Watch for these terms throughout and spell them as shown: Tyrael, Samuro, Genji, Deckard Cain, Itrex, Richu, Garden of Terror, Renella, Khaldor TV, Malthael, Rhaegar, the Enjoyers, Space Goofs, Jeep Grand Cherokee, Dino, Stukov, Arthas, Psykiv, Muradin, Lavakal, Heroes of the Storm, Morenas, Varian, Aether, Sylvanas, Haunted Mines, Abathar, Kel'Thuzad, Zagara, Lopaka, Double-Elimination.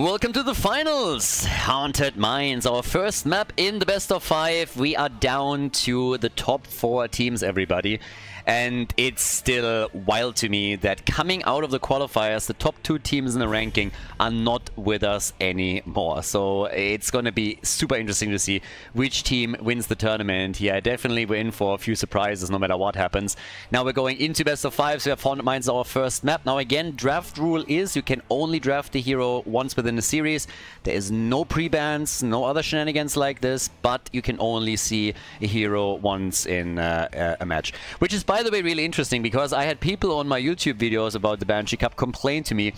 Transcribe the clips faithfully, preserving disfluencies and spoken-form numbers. Welcome to the finals! Haunted Mines, our first map in the best of five. We are down to the top four teams, everybody. And it's still wild to me that coming out of the qualifiers, the top two teams in the ranking are not with us anymore. So it's going to be super interesting to see which team wins the tournament. Yeah, definitely we're in for a few surprises no matter what happens. Now we're going into best of five, so we have Haunted Mines our first map. Now again, draft rule is you can only draft the hero once within the series. There is no pre-bans, no other shenanigans like this, but you can only see a hero once in uh, a match. Which is, by the way, really interesting because I had people on my YouTube videos about the Banshee Cup complain to me,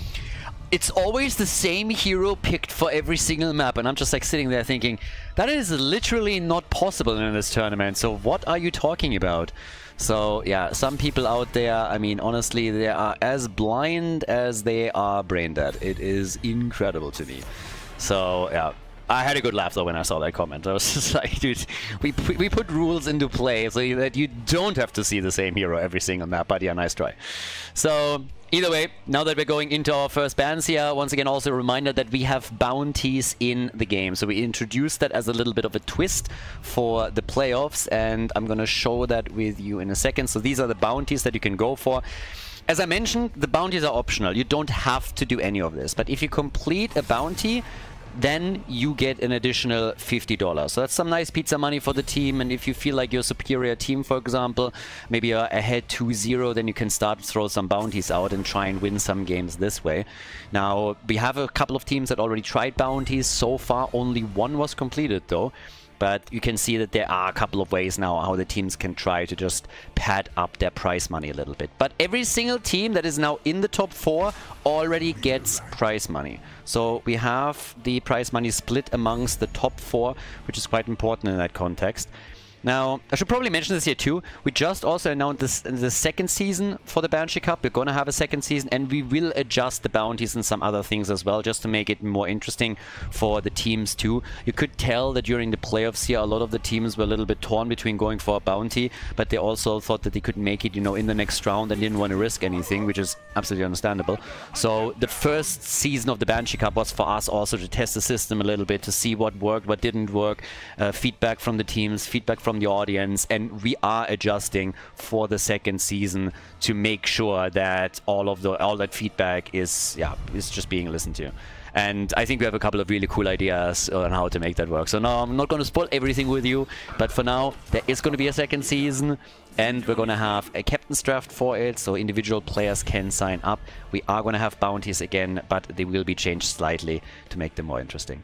it's always the same hero picked for every single map, and I'm just like sitting there thinking, that is literally not possible in this tournament, so what are you talking about? So yeah, some people out there, I mean, honestly, they are as blind as they are brain dead. It is incredible to me. So yeah. I had a good laugh though when I saw that comment. I was just like, dude, we, we put rules into play so that you don't have to see the same hero every single map, but yeah, nice try. So either way, now that we're going into our first bans here, once again also a reminder that we have bounties in the game. So we introduced that as a little bit of a twist for the playoffs, and I'm gonna show that with you in a second. So these are the bounties that you can go for. As I mentioned, the bounties are optional. You don't have to do any of this, but if you complete a bounty, then you get an additional fifty dollars. So that's some nice pizza money for the team, and if you feel like you're a superior team, for example, maybe you're ahead two zero, then you can start to throw some bounties out and try and win some games this way. Now, we have a couple of teams that already tried bounties. So far, only one was completed, though. But you can see that there are a couple of ways now how the teams can try to just pad up their prize money a little bit. But every single team that is now in the top four already gets prize money. So we have the prize money split amongst the top four, which is quite important in that context. Now, I should probably mention this here too. We just also announced this, the second season for the Banshee Cup. We're going to have a second season, and we will adjust the bounties and some other things as well, just to make it more interesting for the teams too. You could tell that during the playoffs here, a lot of the teams were a little bit torn between going for a bounty, but they also thought that they could make it, you know, in the next round and didn't want to risk anything, which is absolutely understandable. So the first season of the Banshee Cup was for us also to test the system a little bit, to see what worked, what didn't work, uh, feedback from the teams, feedback from the audience, and we are adjusting for the second season to make sure that all of the all that feedback is yeah is just being listened to. And I think we have a couple of really cool ideas on how to make that work. So now I'm not going to spoil everything with you, but for now there is going to be a second season, and we're going to have a captain's draft for it, so individual players can sign up. We are going to have bounties again, but they will be changed slightly to make them more interesting.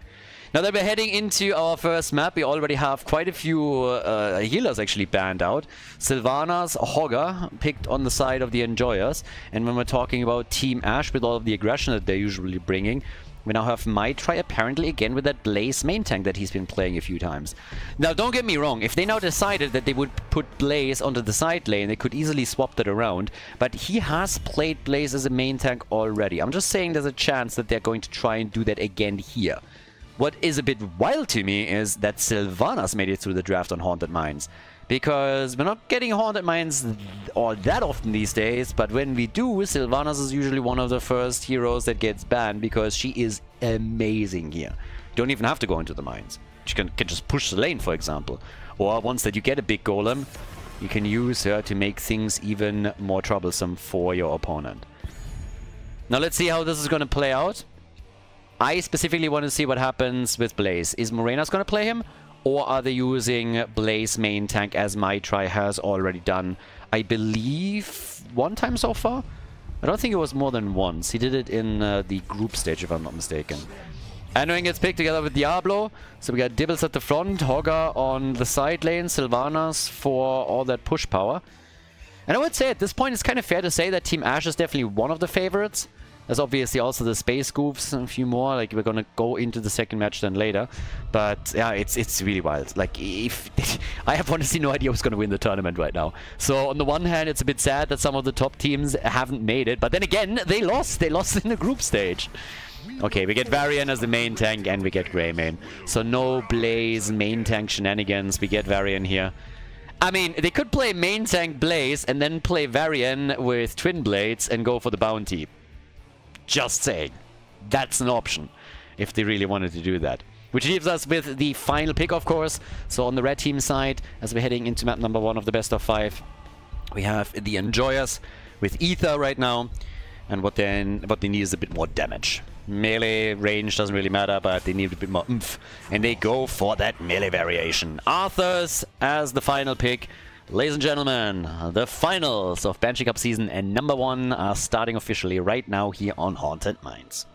Now that we're heading into our first map, we already have quite a few uh, healers actually banned out. Sylvanas, Hogger, picked on the side of the Enjoyers. And when we're talking about Team Ash, with all of the aggression that they're usually bringing, we now have Maitri apparently again with that Blaze main tank that he's been playing a few times. Now don't get me wrong, if they now decided that they would put Blaze onto the side lane, they could easily swap that around. But he has played Blaze as a main tank already. I'm just saying there's a chance that they're going to try and do that again here. What is a bit wild to me is that Sylvanas made it through the draft on Haunted Mines, because we're not getting Haunted Mines all that often these days, but when we do, Sylvanas is usually one of the first heroes that gets banned because she is amazing here. You don't even have to go into the mines. She can, can just push the lane, for example. Or once that you get a big golem, you can use her to make things even more troublesome for your opponent. Now let's see how this is going to play out. I specifically want to see what happens with Blaze. Is Morenas going to play him? Or are they using Blaze main tank as Maitri has already done, I believe, one time so far? I don't think it was more than once. He did it in uh, the group stage, if I'm not mistaken. Annoying gets picked together with Diablo. So we got Dibbles at the front, Hogger on the side lane, Sylvanas for all that push power. And I would say at this point it's kind of fair to say that Team Ash is definitely one of the favorites. There's obviously also the Space Goofs and a few more, like we're gonna go into the second match then later. But yeah, it's it's really wild. Like, if I have honestly no idea who's gonna win the tournament right now. So on the one hand, it's a bit sad that some of the top teams haven't made it, but then again, they lost. They lost in the group stage. Okay, we get Varian as the main tank and we get Grey main. So no Blaze main tank shenanigans, we get Varian here. I mean, they could play main tank Blaze and then play Varian with Twin Blades and go for the bounty. Just saying, that's an option. if they really wanted to do that. Which leaves us with the final pick, of course. So on the red team side, as we're heading into map number one of the best of five, we have the Enjoyers with Aether right now. And what they, what they need is a bit more damage. Melee range doesn't really matter, but they need a bit more oomph. And they go for that melee variation. Aether's as the final pick. Ladies and gentlemen, the finals of Banshee Cup season and number one are starting officially right now here on Haunted Mines.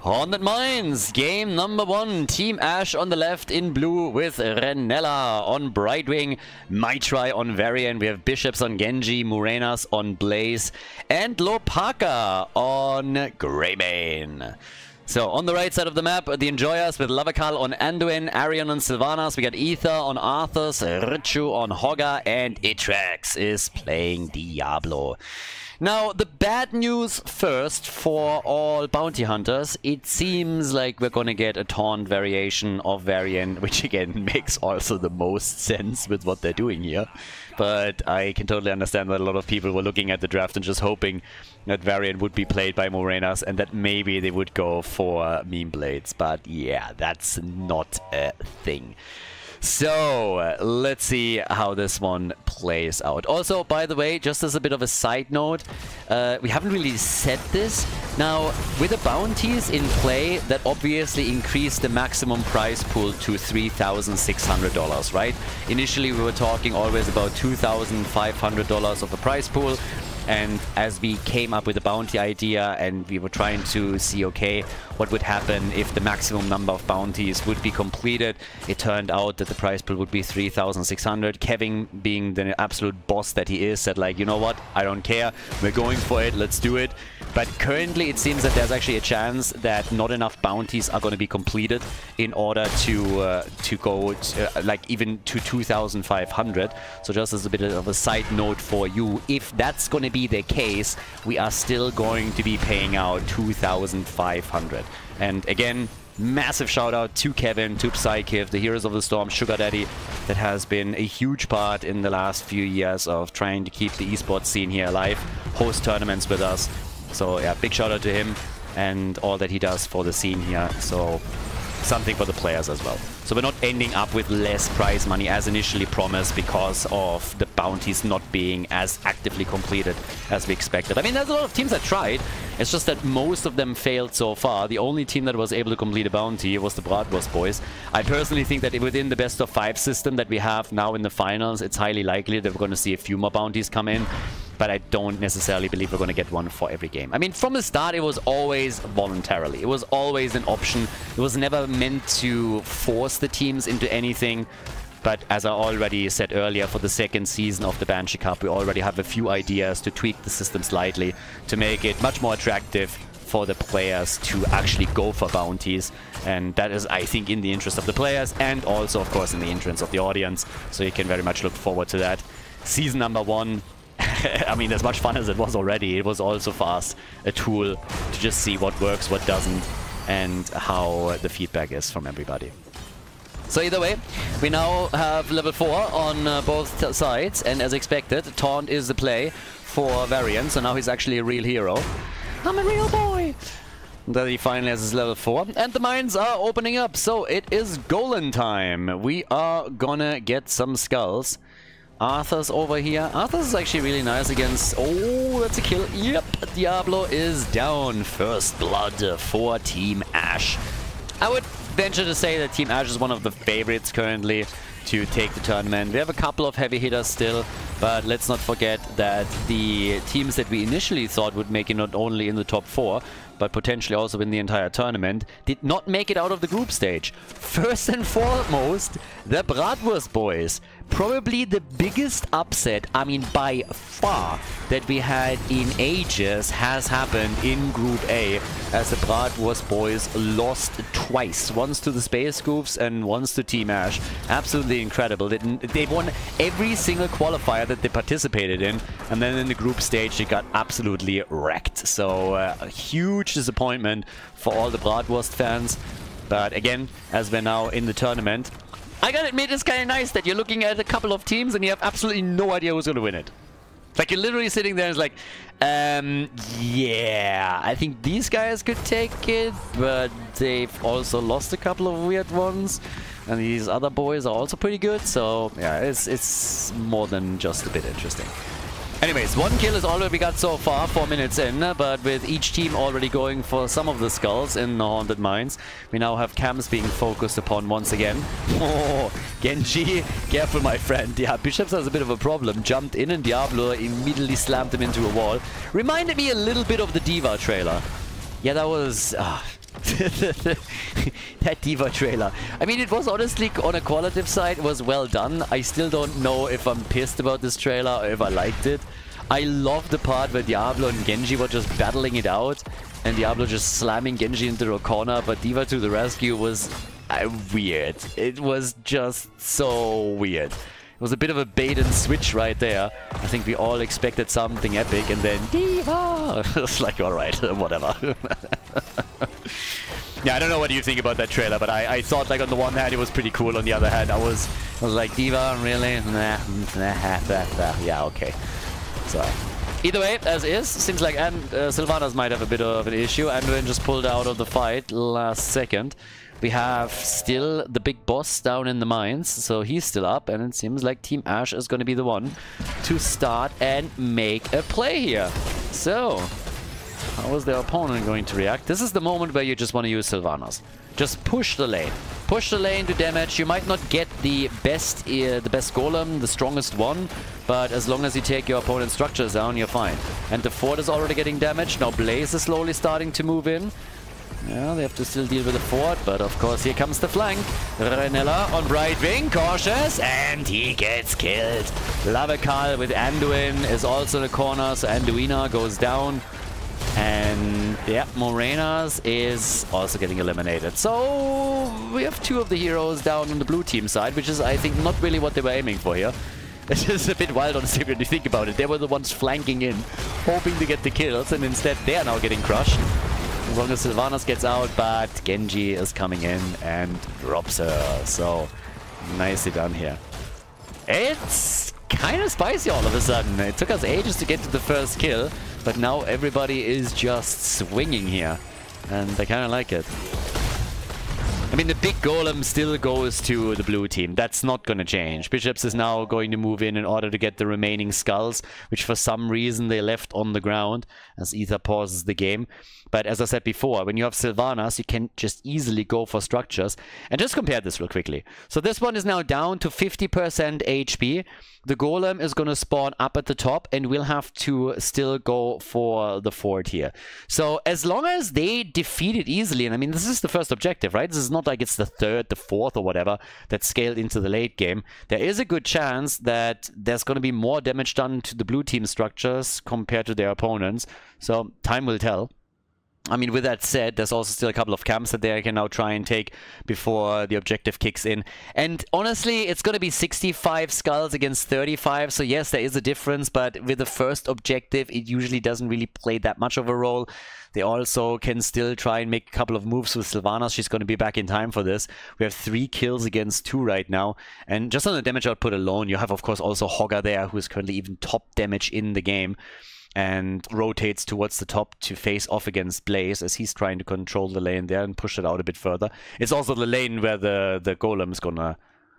Haunted Mines, game number one. Team Ash on the left in blue with Renella on Brightwing, Maitri on Varian. We have Bishops on Genji, Morenas on Blaze, and Lopaka on Greymane. So, on the right side of the map, the Enjoyers with Lavakal on Anduin, Arion on Sylvanas. We got Aether on Arthas, Richu on Hogga, and Itrex is playing Diablo. Now, the bad news first for all bounty hunters. It seems like we're gonna get a taunt variation of Varian, which again makes also the most sense with what they're doing here. But I can totally understand that a lot of people were looking at the draft and just hoping that Varian would be played by Morenas and that maybe they would go for Meme Blades. But yeah, that's not a thing. So, uh, let's see how this one plays out. Also, by the way, just as a bit of a side note, uh, we haven't really said this. Now, with the bounties in play, that obviously increased the maximum prize pool to three thousand six hundred dollars, right? Initially, we were talking always about two thousand five hundred dollars of a prize pool. And as we came up with the bounty idea and we were trying to see, okay, what would happen if the maximum number of bounties would be completed, it turned out that the prize pool would be three thousand six hundred. Kevin, being the absolute boss that he is, said like, you know what, I don't care, we're going for it, let's do it. But currently it seems that there's actually a chance that not enough bounties are going to be completed in order to uh, to go to, uh, like even to two thousand five hundred. So just as a bit of a side note for you, if that's going to be the case, we are still going to be paying out two thousand five hundred. And again, massive shout out to Kevin, to Psykiv, the Heroes of the Storm, Sugar Daddy, that has been a huge part in the last few years of trying to keep the esports scene here alive, host tournaments with us. So yeah, big shout out to him and all that he does for the scene here. So something for the players as well. So we're not ending up with less prize money as initially promised because of the bounties not being as actively completed as we expected. I mean, there's a lot of teams that tried. It's just that most of them failed so far. The only team that was able to complete a bounty was the Bratwurst boys. I personally think that within the best of five system that we have now in the finals, it's highly likely that we're going to see a few more bounties come in. But I don't necessarily believe we're going to get one for every game. I mean, from the start, it was always voluntarily. It was always an option. It was never meant to force the teams into anything. But as I already said earlier, for the second season of the Banshee Cup, we already have a few ideas to tweak the system slightly to make it much more attractive for the players to actually go for bounties. And that is, I think, in the interest of the players and also, of course, in the interest of the audience. So you can very much look forward to that. Season number one. I mean, as much fun as it was already, it was also for us a tool to just see what works, what doesn't, and how the feedback is from everybody. So either way, we now have level four on uh, both sides, and as expected, Taunt is the play for Varian, so now he's actually a real hero. I'm a real boy! That he finally has his level four. And the mines are opening up, so it is golem time. We are gonna get some skulls. Arthur's over here. Arthur's is actually really nice against... Oh, that's a kill. Yep, Diablo is down. First blood for Team Ash. I would venture to say that Team Ash is one of the favorites currently to take the tournament. We have a couple of heavy hitters still, but let's not forget that the teams that we initially thought would make it not only in the top four, but potentially also in the entire tournament, did not make it out of the group stage. First and foremost, the Bratwurst boys. Probably the biggest upset, I mean by far, that we had in ages has happened in Group A, as the Bratwurst boys lost twice. Once to the Space Goofs and once to Team Ash. Absolutely incredible. They, they won every single qualifier that they participated in, and then in the group stage they got absolutely wrecked. So uh, a huge disappointment for all the Bratwurst fans. But again, as we're now in the tournament, I gotta admit, it's kind of nice that you're looking at a couple of teams and you have absolutely no idea who's gonna win it. Like, you're literally sitting there and it's like, um, yeah, I think these guys could take it, but they've also lost a couple of weird ones. And these other boys are also pretty good, so yeah, it's, it's more than just a bit interesting. Anyways, one kill is all that we got so far, four minutes in, but with each team already going for some of the skulls in the Haunted Mines, we now have camps being focused upon once again. Oh, Genji, careful my friend. Yeah, Bishops has a bit of a problem. Jumped in and Diablo immediately slammed him into a wall. Reminded me a little bit of the D.Va trailer. Yeah, that was... Uh, that D.Va trailer. I mean, it was honestly, on a qualitative side, was well done. I still don't know if I'm pissed about this trailer or if I liked it. I love the part where Diablo and Genji were just battling it out, and Diablo just slamming Genji into a corner, but D.Va to the rescue was uh, weird. It was just so weird. It was a bit of a bait and switch right there. I think we all expected something epic, and then D.Va! It's like, alright, whatever. Yeah, I don't know what you think about that trailer, but I, I thought, like, on the one hand it was pretty cool, on the other hand I was I was like, D.Va, really? Nah, nah, nah, nah. Yeah, okay. So, either way, as is, seems like and uh, Sylvanas might have a bit of an issue. Anduin just pulled out of the fight last second. We have still the big boss down in the mines, so he's still up, and it seems like Team Ash is going to be the one to start and make a play here. So... how is their opponent going to react? This is the moment where you just want to use Sylvanas. Just push the lane. Push the lane to damage. You might not get the best uh, the best golem, the strongest one, but as long as you take your opponent's structures down, you're fine. And the fort is already getting damaged. Now Blaze is slowly starting to move in. Yeah, they have to still deal with the fort, but of course here comes the flank. Renella on right wing, cautious, and he gets killed. Lavakal with Anduin is also in the corner, so Anduina goes down. And yeah, Morenas is also getting eliminated. So we have two of the heroes down on the blue team side, which is, I think, not really what they were aiming for here. It's just a bit wild, honestly, when you think about it. They were the ones flanking in, hoping to get the kills, and instead they are now getting crushed. As long as Sylvanas gets out, but Genji is coming in and drops her. So nicely done here. It's kind of spicy all of a sudden. It took us ages to get to the first kill, but now everybody is just swinging here, and I kind of like it. I mean, the big golem still goes to the blue team. That's not going to change. Bishops is now going to move in in order to get the remaining skulls, which for some reason they left on the ground as Aether pauses the game. But as I said before, when you have Sylvanas, you can just easily go for structures. And just compare this real quickly. So this one is now down to fifty percent H P. The golem is going to spawn up at the top, and we'll have to still go for the fort here. So as long as they defeat it easily, and I mean, this is the first objective, right? This is not Not like it's the third, the fourth, or whatever that's scaled into the late game. There is a good chance that there's going to be more damage done to the blue team structures compared to their opponents. So time will tell. I mean, with that said, there's also still a couple of camps that they can now try and take before the objective kicks in. And honestly, it's going to be sixty-five skulls against thirty-five. So yes, there is a difference, but with the first objective, it usually doesn't really play that much of a role. They also can still try and make a couple of moves with Sylvanas. She's going to be back in time for this. We have three kills against two right now. And just on the damage output alone, you have, of course, also Hogga there, who is currently even top damage in the game, and rotates towards the top to face off against Blaze as he's trying to control the lane there and push it out a bit further. It's also the lane where the, the golem is gonna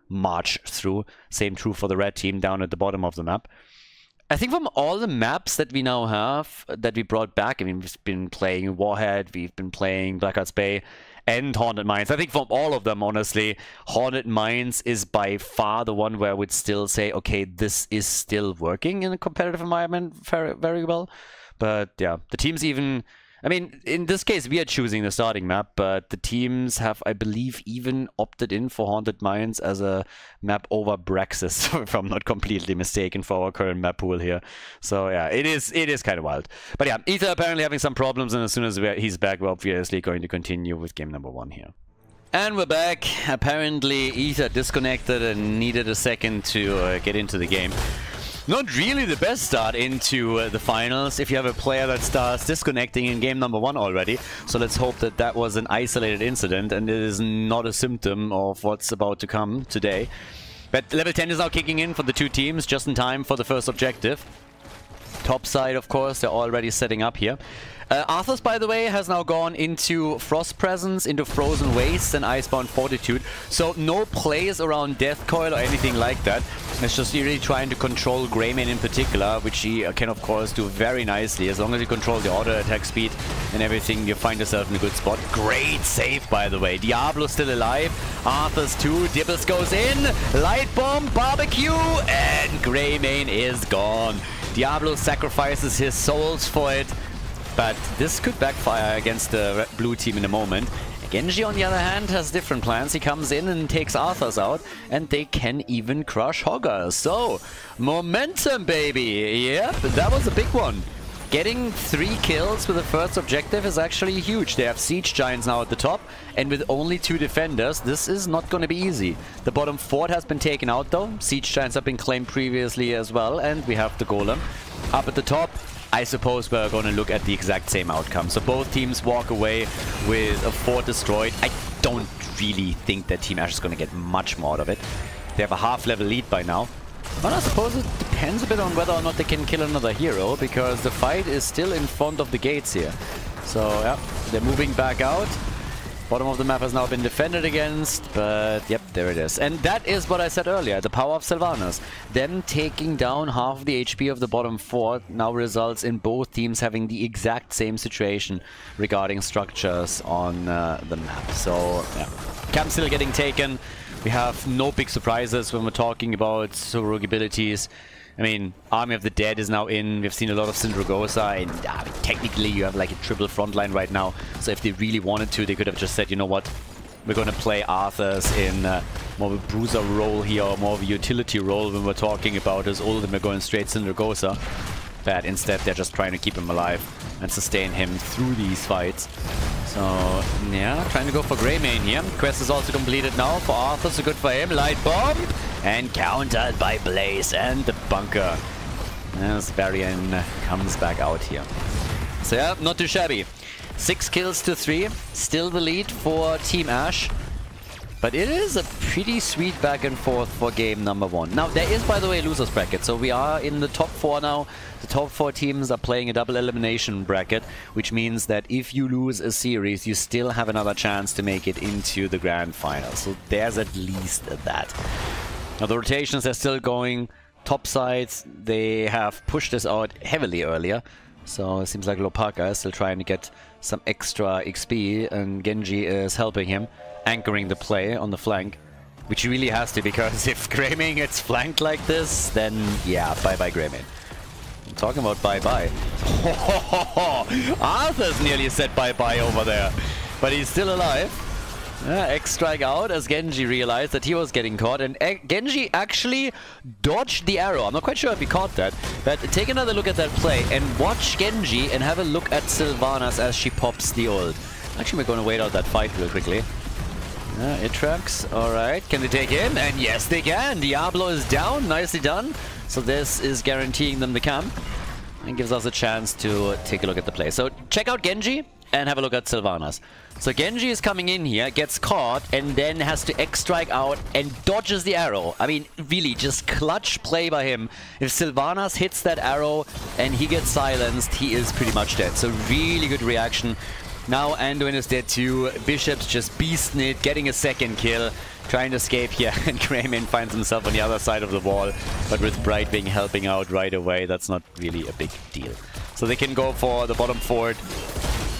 march through. Same true for the red team down at the bottom of the map. I think from all the maps that we now have, that we brought back, I mean, we've been playing Warhead, we've been playing Blackheart's Bay, and Haunted Mines. I think from all of them, honestly, Haunted Mines is by far the one where I would still say, okay, this is still working in a competitive environment very, very well. But yeah, the teams even... I mean, in this case, we are choosing the starting map, but the teams have, I believe, even opted in for Haunted Mines as a map over Braxis, if I'm not completely mistaken, for our current map pool here. So yeah, it is it is kind of wild. But yeah, Aether apparently having some problems, and as soon as we're, he's back, we're obviously going to continue with game number one here. And we're back. Apparently, Aether disconnected and needed a second to uh, get into the game. Not really the best start into uh, the finals if you have a player that starts disconnecting in game number one already. So let's hope that that was an isolated incident and it is not a symptom of what's about to come today. But level ten is now kicking in for the two teams just in time for the first objective. top side, of course. They're already setting up here. Uh, Arthas, by the way, has now gone into Frost Presence, into Frozen Wastes, and Icebound Fortitude. So no plays around Death Coil or anything like that. It's just really trying to control Greymane in particular, which he uh, can, of course, do very nicely. As long as you control the auto attack speed and everything, you find yourself in a good spot. Great save, by the way. Diablo's still alive. Arthas too. Dibbles goes in. Light Bomb, Barbecue, and Greymane is gone. Diablo sacrifices his souls for it. But this could backfire against the blue team in a moment. Genji, on the other hand, has different plans. He comes in and takes Arthas out, and they can even crush Hoggar. So, momentum, baby! Yep, that was a big one. Getting three kills with the first objective is actually huge. They have Siege Giants now at the top, and with only two defenders, this is not going to be easy. The bottom fort has been taken out, though. Siege Giants have been claimed previously as well, and we have the Golem up at the top. I suppose we're going to look at the exact same outcome. So both teams walk away with a fort destroyed. I don't really think that Team Ash is going to get much more out of it. They have a half-level lead by now. But I suppose it depends a bit on whether or not they can kill another hero, because the fight is still in front of the gates here. So, yeah, they're moving back out. Bottom of the map has now been defended against, but yep, there it is. And that is what I said earlier, the power of Sylvanas. Them taking down half the H P of the bottom fort now results in both teams having the exact same situation regarding structures on uh, the map. So, yeah. Camp still getting taken. We have no big surprises when we're talking about rogue abilities. I mean, Army of the Dead is now in. We've seen a lot of Syndragosa, and uh, technically you have like a triple frontline right now. So if they really wanted to, they could have just said, you know what, we're going to play Arthas in uh, more of a bruiser role here, or more of a utility role when we're talking about his ult, and we're going straight Syndragosa. But instead, they're just trying to keep him alive and sustain him through these fights. So, yeah, trying to go for Greymane here. Quest is also completed now for Arthas, so good for him. Light Bomb! And countered by Blaze and the bunker. As Varian comes back out here. So yeah, not too shabby. Six kills to three. Still the lead for Team Ash. But it is a pretty sweet back and forth for game number one. Now, there is, by the way, a loser's bracket. So we are in the top four now. The top four teams are playing a double elimination bracket, which means that if you lose a series, you still have another chance to make it into the grand final. So there's at least that. Now the rotations are still going. Top sides, they have pushed this out heavily earlier. So it seems like Lopaka is still trying to get some extra X P, and Genji is helping him, anchoring the play on the flank, which really has to, because if Greymane gets flanked like this, then yeah, bye-bye Greymane. I'm talking about bye-bye. Arthur's nearly said bye-bye over there, but he's still alive. Yeah, X-Strike out as Genji realized that he was getting caught, and e Genji actually dodged the arrow. I'm not quite sure if he caught that, but take another look at that play and watch Genji and have a look at Sylvanas as she pops the ult. Actually, we're going to wait out that fight real quickly. Yeah, Itrex, alright, can they take him? And yes, they can! Diablo is down, nicely done. So this is guaranteeing them the camp, and gives us a chance to take a look at the play. So check out Genji and have a look at Sylvanas. So Genji is coming in here, gets caught, and then has to X-Strike out and dodges the arrow. I mean, really, just clutch play by him. If Sylvanas hits that arrow and he gets silenced, he is pretty much dead. So really good reaction. Now Anduin is dead too. Bishops just beasting it, getting a second kill, trying to escape here, and Greymane finds himself on the other side of the wall. But with Brightwing helping out right away, that's not really a big deal. So they can go for the bottom fort.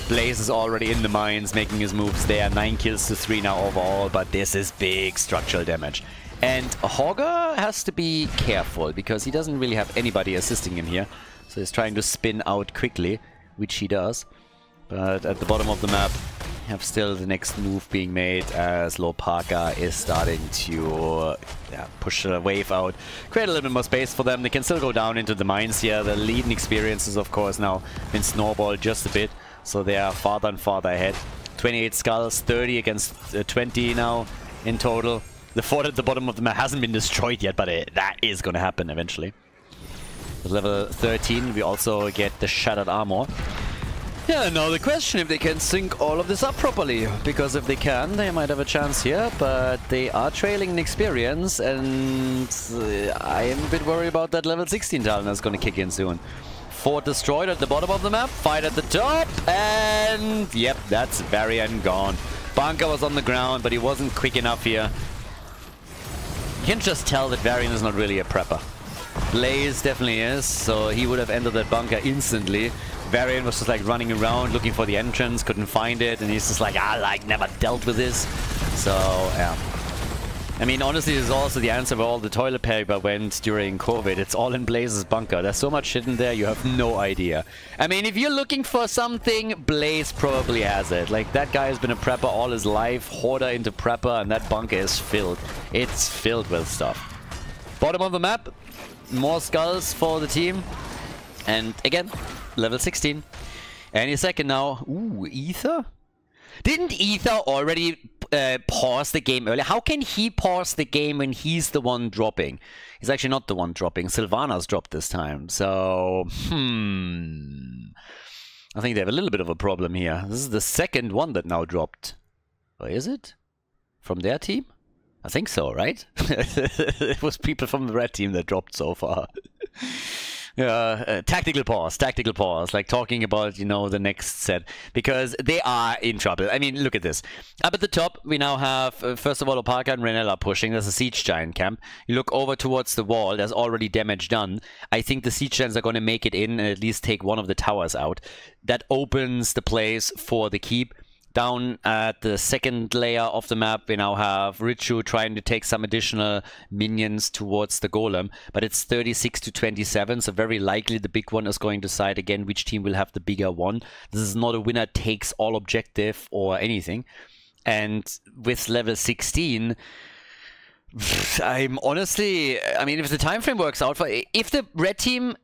Blaze is already in the mines, making his moves there. Nine kills to three now overall, but this is big structural damage. And Hoggar has to be careful, because he doesn't really have anybody assisting him here. So he's trying to spin out quickly, which he does. But at the bottom of the map, you have still the next move being made as Lopaka is starting to uh, yeah, push the wave out. Create a little bit more space for them. They can still go down into the mines here. The leading experience is, of course, now been snowballed just a bit. So they are farther and farther ahead. twenty-eight skulls, thirty against uh, twenty now in total. The fort at the bottom of the map hasn't been destroyed yet, but it, that is going to happen eventually. At level thirteen, we also get the Shattered Armor. Yeah, now the question if they can sync all of this up properly. Because if they can, they might have a chance here, but they are trailing in experience, and uh, I am a bit worried about that level sixteen talent that's going to kick in soon. for Destroyed at the bottom of the map. Fight at the top. And yep, that's Varian gone. Banka was on the ground, but he wasn't quick enough here. You can just tell that Varian is not really a prepper. Blaze definitely is, so he would have entered that bunker instantly. Varian was just like running around looking for the entrance, couldn't find it, and he's just like, I like never dealt with this. So yeah. I mean, honestly, this is also the answer where all the toilet paper went during COVID. It's all in Blaze's bunker. There's so much shit in there, you have no idea. I mean, if you're looking for something, Blaze probably has it. Like, that guy has been a prepper all his life, hoarder into prepper, and that bunker is filled. It's filled with stuff. Bottom of the map, more skulls for the team. And again, level sixteen. Any second now. Ooh, Aether? Didn't Aether already... Uh, pause the game earlier? How can he pause the game when he's the one dropping? He's actually not the one dropping. Sylvanas dropped this time, so hmm. I think they have a little bit of a problem here. This is the second one that now dropped. Or is it? From their team? I think so, right? It was people from the red team that dropped so far. Uh, uh, tactical pause, tactical pause, like talking about, you know, the next set, because they are in trouble. I mean, look at this. Up at the top, we now have, uh, first of all, Lopaka and Renella pushing. There's a Siege Giant camp. You look over towards the wall, there's already damage done. I think the Siege Giants are going to make it in and at least take one of the towers out. That opens the place for the keep. Down at the second layer of the map, we now have Richu trying to take some additional minions towards the golem, but it's thirty-six to twenty-seven, so very likely the big one is going to decide again which team will have the bigger one. This is not a winner takes all objective or anything. And with level sixteen, I'm honestly, I mean, if the time frame works out for, if the red team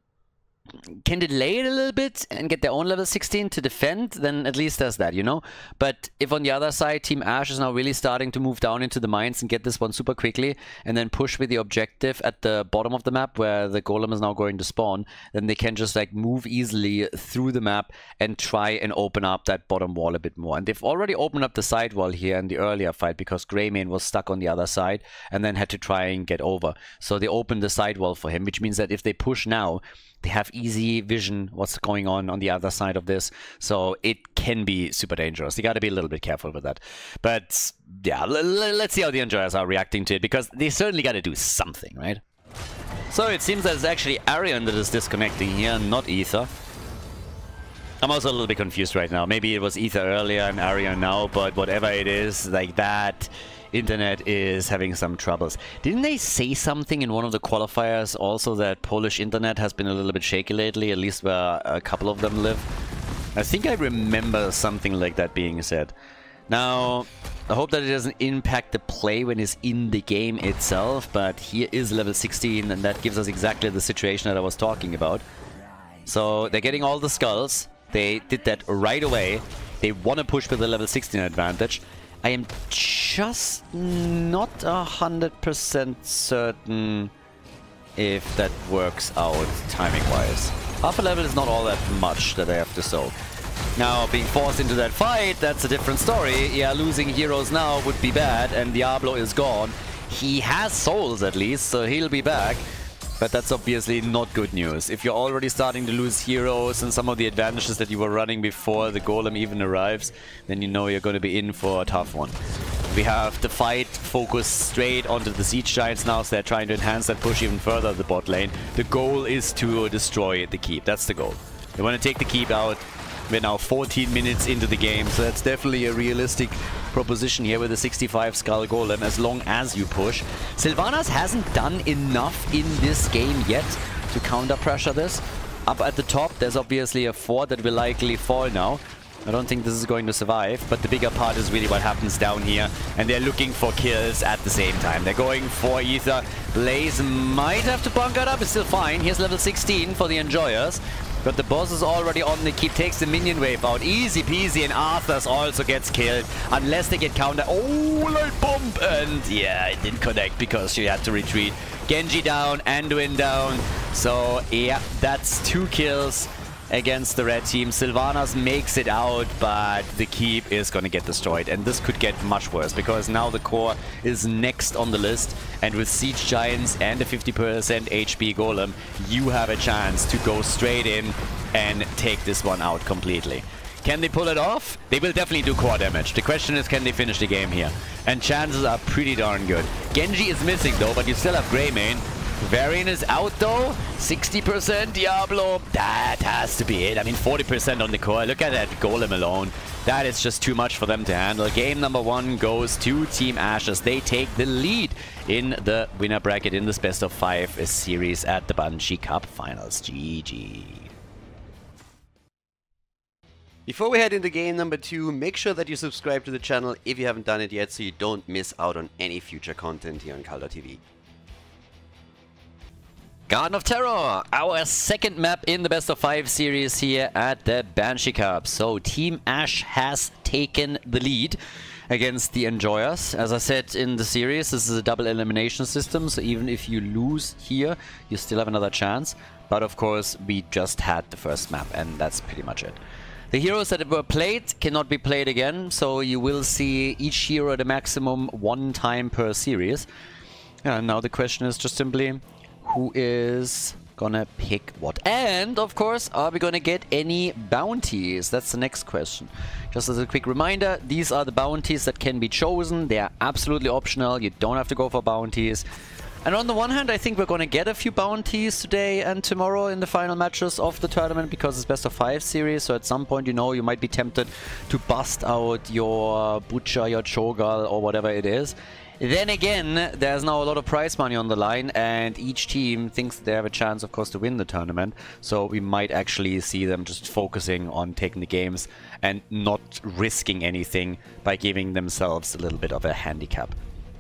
can delay it a little bit and get their own level sixteen to defend, then at least there's that, you know? But if on the other side, Team Ash is now really starting to move down into the mines and get this one super quickly and then push with the objective at the bottom of the map where the golem is now going to spawn, then they can just like move easily through the map and try and open up that bottom wall a bit more. And they've already opened up the side wall here in the earlier fight because Greymane was stuck on the other side and then had to try and get over. So they opened the side wall for him, which means that if they push now, they have easy vision what's going on on the other side of this, so it can be super dangerous. You got to be a little bit careful with that. But yeah, let's see how the Enjoyers are reacting to it, because they certainly got to do something, right? So it seems that it's actually Arion that is disconnecting here, not Aether. I'm also a little bit confused right now. Maybe it was Aether earlier and Arion now, but whatever it is, like that internet is having some troubles. Didn't they say something in one of the qualifiers also that Polish internet has been a little bit shaky lately, at least where a couple of them live? I think I remember something like that being said. Now, I hope that it doesn't impact the play when it's in the game itself, but here is level sixteen, and that gives us exactly the situation that I was talking about. So they're getting all the skulls. They did that right away. They want to push with the level sixteen advantage. I am just not a hundred percent certain if that works out timing-wise. Half a level is not all that much that I have to soak. Now, being forced into that fight, that's a different story. Yeah, losing heroes now would be bad, and Diablo is gone. He has souls at least, so he'll be back. But that's obviously not good news. If you're already starting to lose heroes and some of the advantages that you were running before the golem even arrives, then you know you're going to be in for a tough one. We have the fight focused straight onto the Siege Giants now, so they're trying to enhance that push even further at the bot lane. The goal is to destroy the keep. That's the goal. They want to take the keep out. We're now fourteen minutes into the game, so that's definitely a realistic proposition here with the sixty-five Skull Golem, as long as you push. Sylvanas hasn't done enough in this game yet to counter-pressure this. Up at the top, there's obviously a fort that will likely fall now. I don't think this is going to survive, but the bigger part is really what happens down here. And they're looking for kills at the same time. They're going for Aether. Blaze might have to bunker it up. It's still fine. Here's level sixteen for the Enjoyers. But the boss is already on the keep, takes the minion wave out. Easy peasy, and Arthur's also gets killed. Unless they get counter. Oh, light bomb! And yeah, it didn't connect because she had to retreat. Genji down, Anduin down. So yeah, that's two kills. against the red team. Sylvanas makes it out, but the keep is going to get destroyed. And this could get much worse, because now the core is next on the list. And with Siege Giants and a fifty percent H P Golem, you have a chance to go straight in and take this one out completely. Can they pull it off? They will definitely do core damage. The question is, can they finish the game here? And chances are pretty darn good. Genji is missing though, but you still have Grey main. Varian is out though. sixty percent Diablo. That has to be it. I mean, forty percent on the core. Look at that golem alone. That is just too much for them to handle. Game number one goes to Team Ash as they take the lead in the winner bracket in this best of five series at the Banshee Cup Finals. G G. Before we head into game number two, make sure that you subscribe to the channel if you haven't done it yet, so you don't miss out on any future content here on Khaldor T V. Garden of Terror, our second map in the best of five series here at the Banshee Cup. So Team Ash has taken the lead against the Enjoyers. As I said in the series, this is a double elimination system, so even if you lose here, you still have another chance. But of course, we just had the first map, and that's pretty much it. The heroes that were played cannot be played again, so you will see each hero at a maximum one time per series. And now the question is just simply, who is gonna pick what? And, of course, are we gonna get any bounties? That's the next question. Just as a quick reminder, these are the bounties that can be chosen. They are absolutely optional. You don't have to go for bounties. And on the one hand, I think we're going to get a few bounties today and tomorrow in the final matches of the tournament, because it's best of five series. So at some point, you know, you might be tempted to bust out your Butcher, your Cho'Gall, or whatever it is. Then again, there's now a lot of prize money on the line, and each team thinks they have a chance, of course, to win the tournament. So we might actually see them just focusing on taking the games and not risking anything by giving themselves a little bit of a handicap.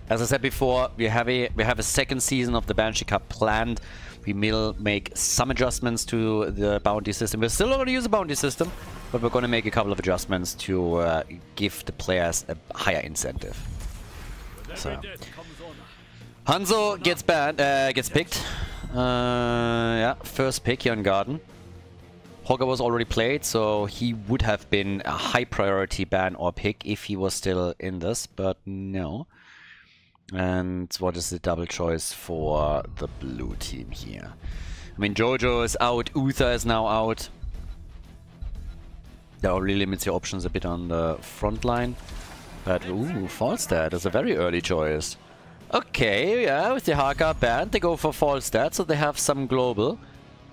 As I said before, we have a we have a second season of the Banshee Cup planned. We will make some adjustments to the bounty system. We're still not going to use the bounty system, but we're going to make a couple of adjustments to uh, give the players a higher incentive. So Hanzo gets banned, uh, gets picked. Uh, yeah, first pick here on Garden. Hogger was already played, so he would have been a high priority ban or pick if he was still in this, but no. And what is the double choice for the blue team here? I mean, Jojo is out, Uther is now out. That already limits your options a bit on the front line. But, ooh, Falstad is a very early choice. Okay, yeah, with the Haka band, they go for Falstad, so they have some global.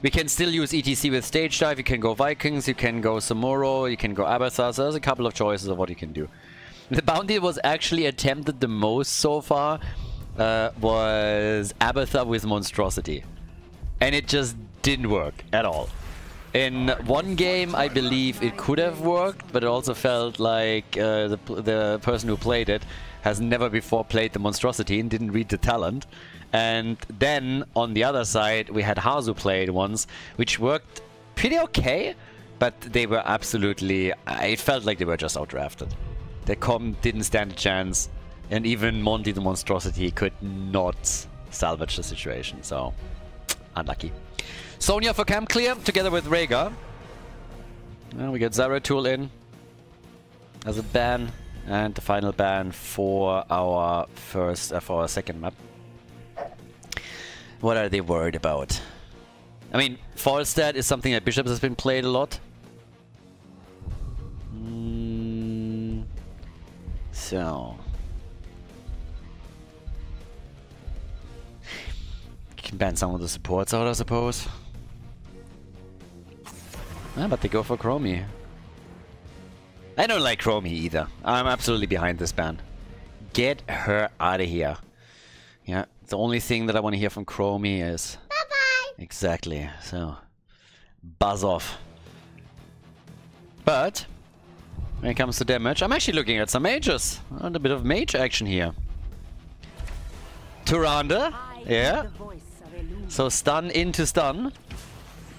We can still use E T C with Stage Dive, you can go Vikings, you can go Samuro, you can go Abathar, so there's a couple of choices of what you can do. The bounty was actually attempted the most so far uh, was Abathar with Monstrosity. And it just didn't work at all. In one game, I believe it could have worked, but it also felt like uh, the, the person who played it has never before played the Monstrosity and didn't read the talent. And then, on the other side, we had Hazu play it once, which worked pretty okay, but they were absolutely... it felt like they were just outdrafted. The com didn't stand a chance, and even Monty the Monstrosity could not salvage the situation, so unlucky. Sonya for camp clear, together with Rhaegar. And we get Zeratul in as a ban, and the final ban for our first, uh, for our second map. What are they worried about? I mean, Falstad is something that Bishops has been played a lot. So you can ban some of the supports out, I suppose. Ah, but they go for Chromie. I don't like Chromie either. I'm absolutely behind this ban. Get her out of here. Yeah, the only thing that I want to hear from Chromie is bye-bye. Exactly. So buzz off. But when it comes to damage, I'm actually looking at some mages. And a bit of mage action here. Turanda, yeah. So stun into stun.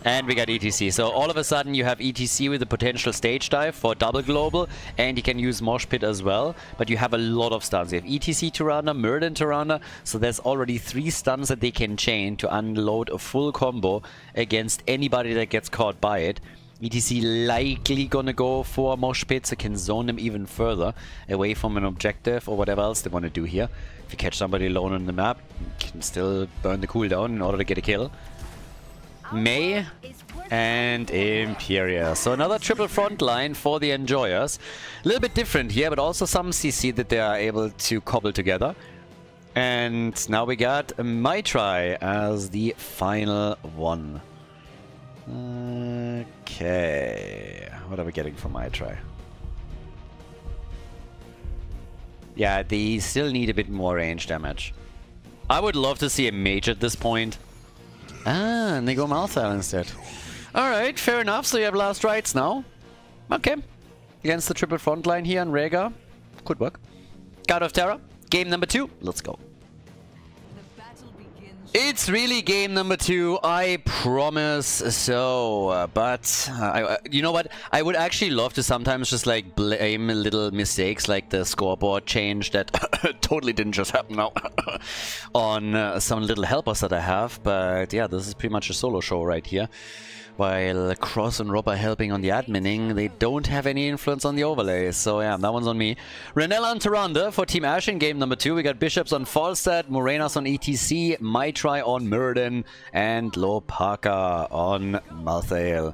And we got E T C. So all of a sudden you have E T C with a potential stage dive for double global. And you can use Mosh Pit as well. But you have a lot of stuns. You have E T C Turanda, Murden Turanda. So there's already three stuns that they can chain to unload a full combo against anybody that gets caught by it. E D C likely gonna go for Mosh Pit, so can zone them even further away from an objective or whatever else they want to do here. If you catch somebody alone on the map, you can still burn the cooldown in order to get a kill. May and Imperial. So another triple frontline for the Enjoyers. A little bit different here, but also some C C that they are able to cobble together. And now we got Maitri as the final one. Okay, what are we getting from Maitri? Yeah, they still need a bit more range damage. I would love to see a mage at this point. Ah, and they go Malthal instead. Alright, fair enough, so you have last rights now. Okay, against the triple frontline here on Rhaegar. Could work. Garden of Terror, game number two, let's go. It's really game number two, I promise. So, uh, but uh, I, uh, you know what? I would actually love to sometimes just like blame little mistakes like the scoreboard change that totally didn't just happen now on uh, some little helpers that I have. But yeah, this is pretty much a solo show right here. While Cross and Rob are helping on the adminning, they don't have any influence on the overlays. So yeah, that one's on me. Renella and Taranda for Team Ash in game number two. We got Bishops on Falstad, Morenas on E T C, Maitri on Mirrodin, and Lopaka on Malthale.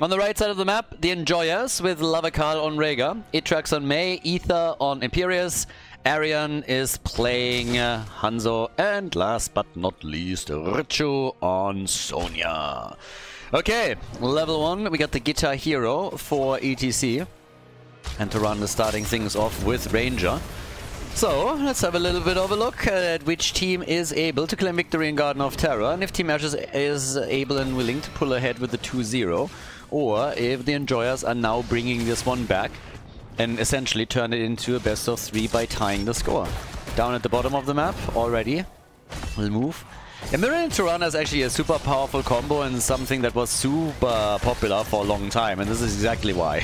On the right side of the map, the Enjoyers with Lavakal on Rhaegar, Itrex on May, Aether on Imperius, Arion is playing uh, Hanzo, and last but not least, Richu on Sonya. Okay, level one, we got the Guitar Hero for E T C. And Taranda starting things off with Ranger. So, let's have a little bit of a look at which team is able to claim victory in Garden of Terror. And if Team Ash is, is able and willing to pull ahead with the two zero. Or if the Enjoyers are now bringing this one back and essentially turn it into a best of three by tying the score. Down at the bottom of the map already, we'll move. And Mirrodin and Taranda is actually a super powerful combo and something that was super popular for a long time, and this is exactly why.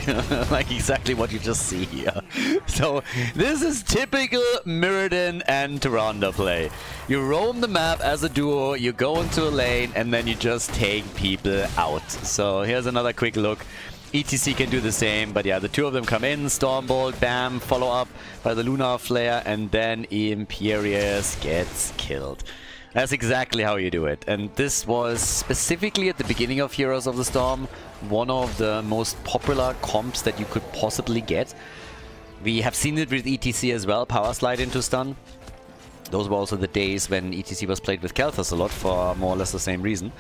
Like exactly what you just see here. So this is typical Mirrodin and Taranda play. You roam the map as a duo, you go into a lane, and then you just take people out. So here's another quick look. E T C can do the same, but yeah, the two of them come in, Stormbolt, bam, follow up by the Lunar Flare, and then Imperius gets killed. That's exactly how you do it. And this was specifically at the beginning of Heroes of the Storm, one of the most popular comps that you could possibly get. We have seen it with E T C as well, Power Slide into Stun. Those were also the days when E T C was played with Kalthus a lot for more or less the same reason.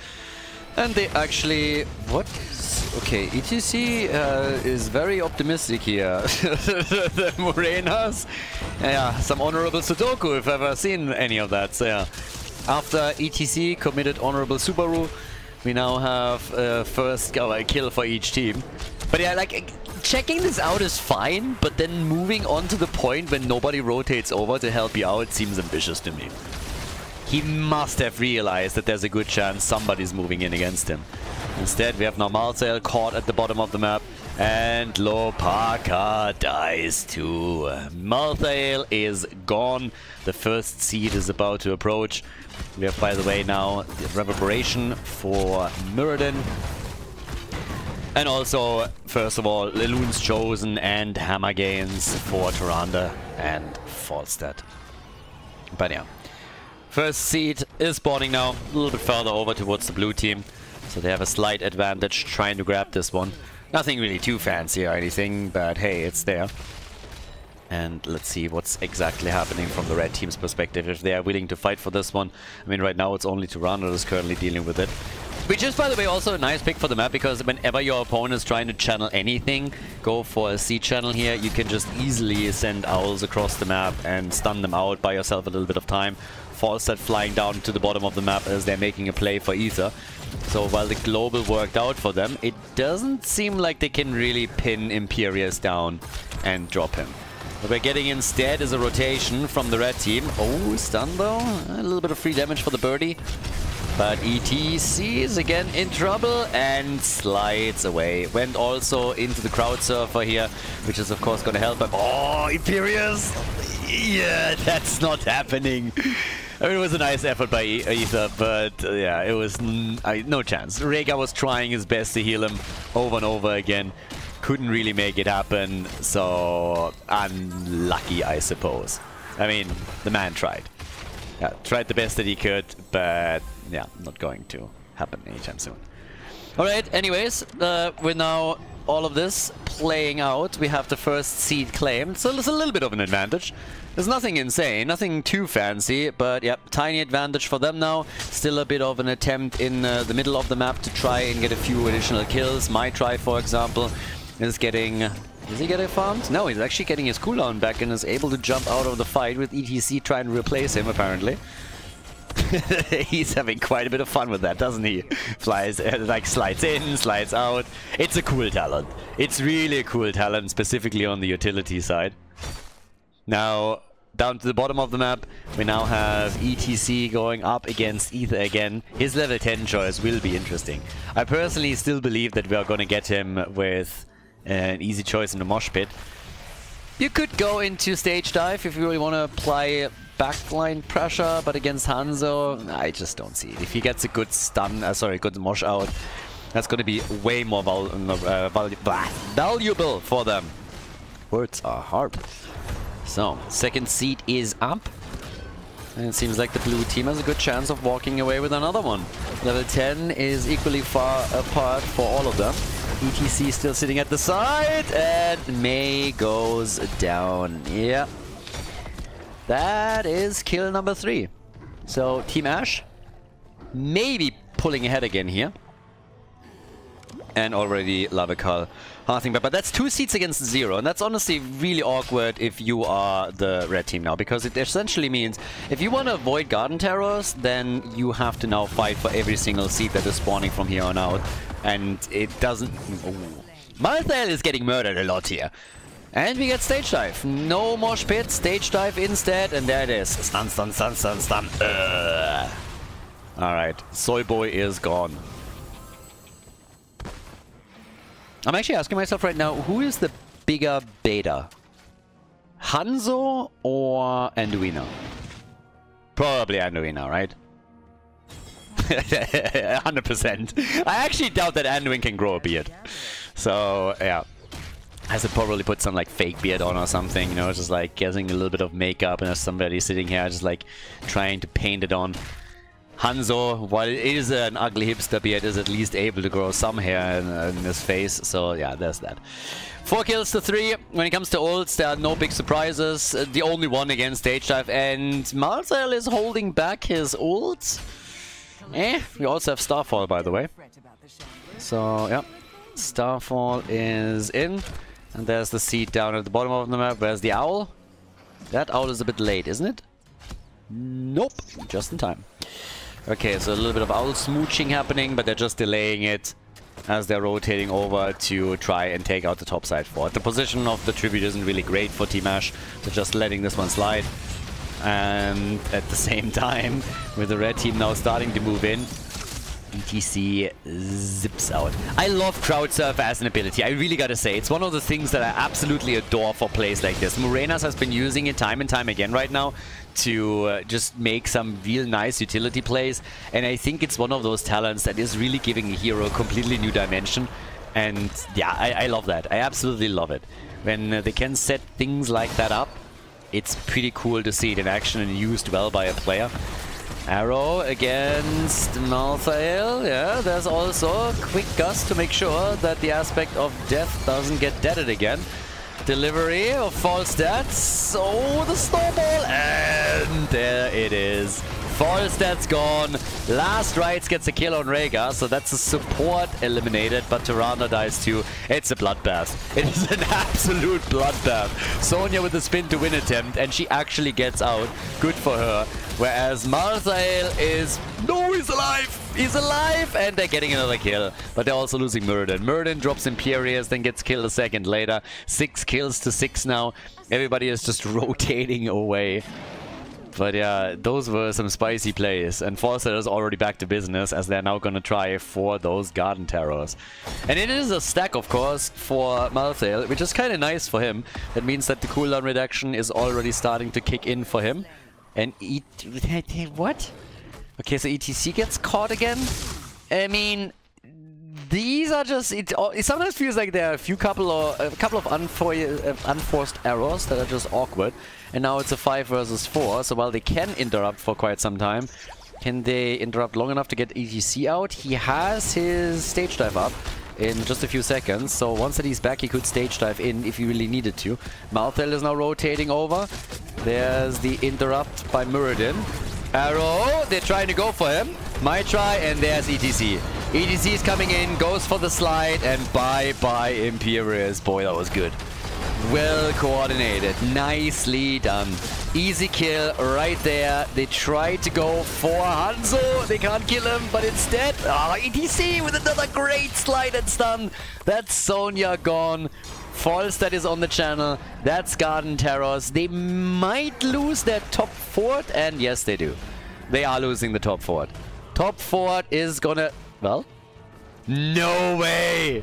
And they actually... what is... okay, E T C uh, is very optimistic here. The Morenas. Yeah, some honorable Sudoku if I've ever seen any of that, so yeah. After E T C committed honorable Subaru, we now have a first uh, kill for each team. But yeah, like, checking this out is fine, but then moving on to the point when nobody rotates over to help you out seems ambitious to me. He must have realized that there's a good chance somebody's moving in against him. Instead, we have now Malthale caught at the bottom of the map, and Lopaka dies too. Malthale is gone. The first seed is about to approach. We have, by the way, now the Reverberation for Mirrodin. And also, first of all, Leloon's Chosen and Hammer Gains for Taranda and Falstad. But yeah, first seed is spawning now, a little bit further over towards the blue team. So they have a slight advantage trying to grab this one. Nothing really too fancy or anything, but hey, it's there. And let's see what's exactly happening from the red team's perspective, if they are willing to fight for this one. I mean, right now it's only Taranda who's currently dealing with it. Which is, by the way, also a nice pick for the map, because whenever your opponent is trying to channel anything, go for a C channel here. You can just easily send owls across the map and stun them out, buy yourself a little bit of time. Falstad flying down to the bottom of the map as they're making a play for Aether. So while the global worked out for them, it doesn't seem like they can really pin Imperius down and drop him. What we're getting instead is a rotation from the red team. Oh, stun though. A little bit of free damage for the birdie. But E T C is again in trouble and slides away. Went also into the crowd surfer here, which is of course going to help him. Oh, Imperius! Yeah, that's not happening. I mean, it was a nice effort by Aether, but uh, yeah, it was n I, no chance. Rhaegar was trying his best to heal him over and over again. Couldn't really make it happen, so unlucky, I suppose. I mean, the man tried. Yeah, tried the best that he could, but yeah, not going to happen anytime soon. Alright, anyways, uh, we're now all of this playing out. We have the first seed claimed, so there's a little bit of an advantage. There's nothing insane, nothing too fancy, but yep, tiny advantage for them now. Still a bit of an attempt in uh, the middle of the map to try and get a few additional kills. Maitri, for example, is getting... Is he getting farmed? No, he's actually getting his cooldown back and is able to jump out of the fight with E T C trying to replace him, apparently. He's having quite a bit of fun with that, doesn't he? Flies, uh, like slides in, slides out. It's a cool talent. It's really a cool talent, specifically on the utility side. Now, down to the bottom of the map, we now have E T C going up against Aether again. His level ten choice will be interesting. I personally still believe that we are going to get him with an easy choice in the mosh pit. You could go into stage dive if you really want to apply backline pressure, but against Hanzo, I just don't see it. If he gets a good stun, uh, sorry, good mosh out, that's going to be way more val uh, val blah, valuable for them. Words are hard. So, second seed is up. And it seems like the blue team has a good chance of walking away with another one. Level ten is equally far apart for all of them. E T C still sitting at the side, and May goes down. Yeah. That is kill number three. So, Team Ash maybe pulling ahead again here. And already Lavakal harting back. But that's two seats against zero. And that's honestly really awkward if you are the red team now. Because it essentially means if you want to avoid Garden Terrors, then you have to now fight for every single seat that is spawning from here on out. And it doesn't... Oh. Malthael is getting murdered a lot here. And we get stage dive. No more spit, stage dive instead. And there it is. Stun, stun, stun, stun, stun. Uh. Alright. Soy Boy is gone. I'm actually asking myself right now, who is the bigger beta? Hanzo or Anduino? Probably Anduino, right? one hundred percent. I actually doubt that Anduin can grow a beard. So, yeah. I should probably put some like fake beard on or something, you know, just like getting a little bit of makeup and there's somebody sitting here just like trying to paint it on. Hanzo, while it is an ugly hipster beard, is at least able to grow some hair in, in his face, so yeah, there's that. Four kills to three. When it comes to ults, there are no big surprises. The only one against stage dive, and Malzel is holding back his ult. Eh, we also have Starfall, by the way. So, yeah, Starfall is in, and there's the seed down at the bottom of the map. Where's the owl? That owl is a bit late, isn't it? Nope, just in time. Okay, so a little bit of owl smooching happening, but they're just delaying it as they're rotating over to try and take out the top side for it. The position of the tribute isn't really great for Team Ash, so just letting this one slide. And at the same time, with the red team now starting to move in, E T C zips out. I love crowd surf as an ability, I really gotta say. It's one of the things that I absolutely adore for plays like this. Morenas has been using it time and time again right now to uh, just make some real nice utility plays, and I think it's one of those talents that is really giving a hero a completely new dimension. And yeah, I, I love that. I absolutely love it. When uh, they can set things like that up, it's pretty cool to see it in action and used well by a player. Arrow against Malthael. Yeah, there's also quick gust to make sure that the aspect of death doesn't get deaded again. Delivery of false stats. Oh, the snowball! And there it is. False stats gone. Last Rites gets a kill on Rhaegar, so that's a support eliminated, but Tyrande dies too. It's a bloodbath. It is an absolute bloodbath. Sonya with a spin to win attempt, and she actually gets out. Good for her. Whereas Malthael is... No, he's alive! He's alive! And they're getting another kill. But they're also losing Myrden. Myrden drops Imperius, then gets killed a second later. Six kills to six now. Everybody is just rotating away. But yeah, those were some spicy plays. And Forster is already back to business, as they're now gonna try for those Garden Terrors. And it is a stack, of course, for Malthael, which is kinda nice for him. That means that the cooldown reduction is already starting to kick in for him. And E... what? Okay, so E T C gets caught again. I mean... These are just... It, it sometimes feels like there are a few couple or a couple of unfor unforced errors that are just awkward. And now it's a five versus four, so while they can interrupt for quite some time, can they interrupt long enough to get E T C out? He has his stage dive up in just a few seconds, so once that he's back, he could stage dive in if he really needed to. Malthel is now rotating over. There's the interrupt by Muradin. Arrow, they're trying to go for him. Might try, and there's E T C. E D C is coming in, goes for the slide, and bye-bye Imperius. Boy, that was good. Well coordinated. Nicely done. Easy kill right there. They tried to go for Hanzo. They can't kill him, but instead... Oh, E D C with another great slide and stun. That's Sonya gone. False, that is on the channel. That's Garden Terrors. They might lose their top fort, and yes, they do. They are losing the top fort. Top fort is gonna... Well? No way!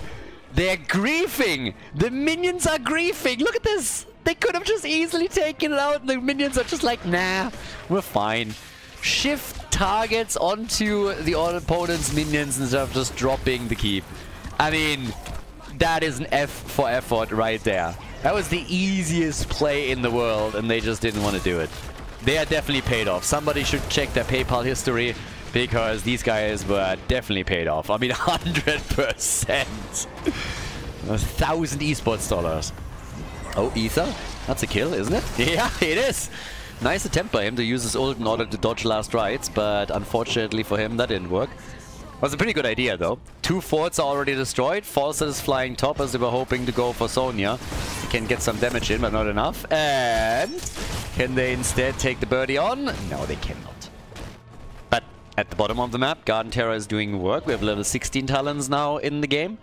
They're griefing! The minions are griefing! Look at this! They could have just easily taken it out, and the minions are just like, nah, we're fine. Shift targets onto the opponent's minions instead of just dropping the keep. I mean, that is an F for effort right there. That was the easiest play in the world, and they just didn't want to do it. They are definitely paid off. Somebody should check their PayPal history, because these guys were definitely paid off. I mean, one hundred percent. A thousand esports dollars. Oh, Aether. That's a kill, isn't it? Yeah, it is. Nice attempt by him to use his ult in order to dodge last rites, but unfortunately for him, that didn't work. Was a pretty good idea, though. Two forts are already destroyed. Falset is flying top as they were hoping to go for Sonya. He can get some damage in, but not enough. And can they instead take the birdie on? No, they cannot. At the bottom of the map, Garden Terror is doing work. We have level sixteen Talons now in the game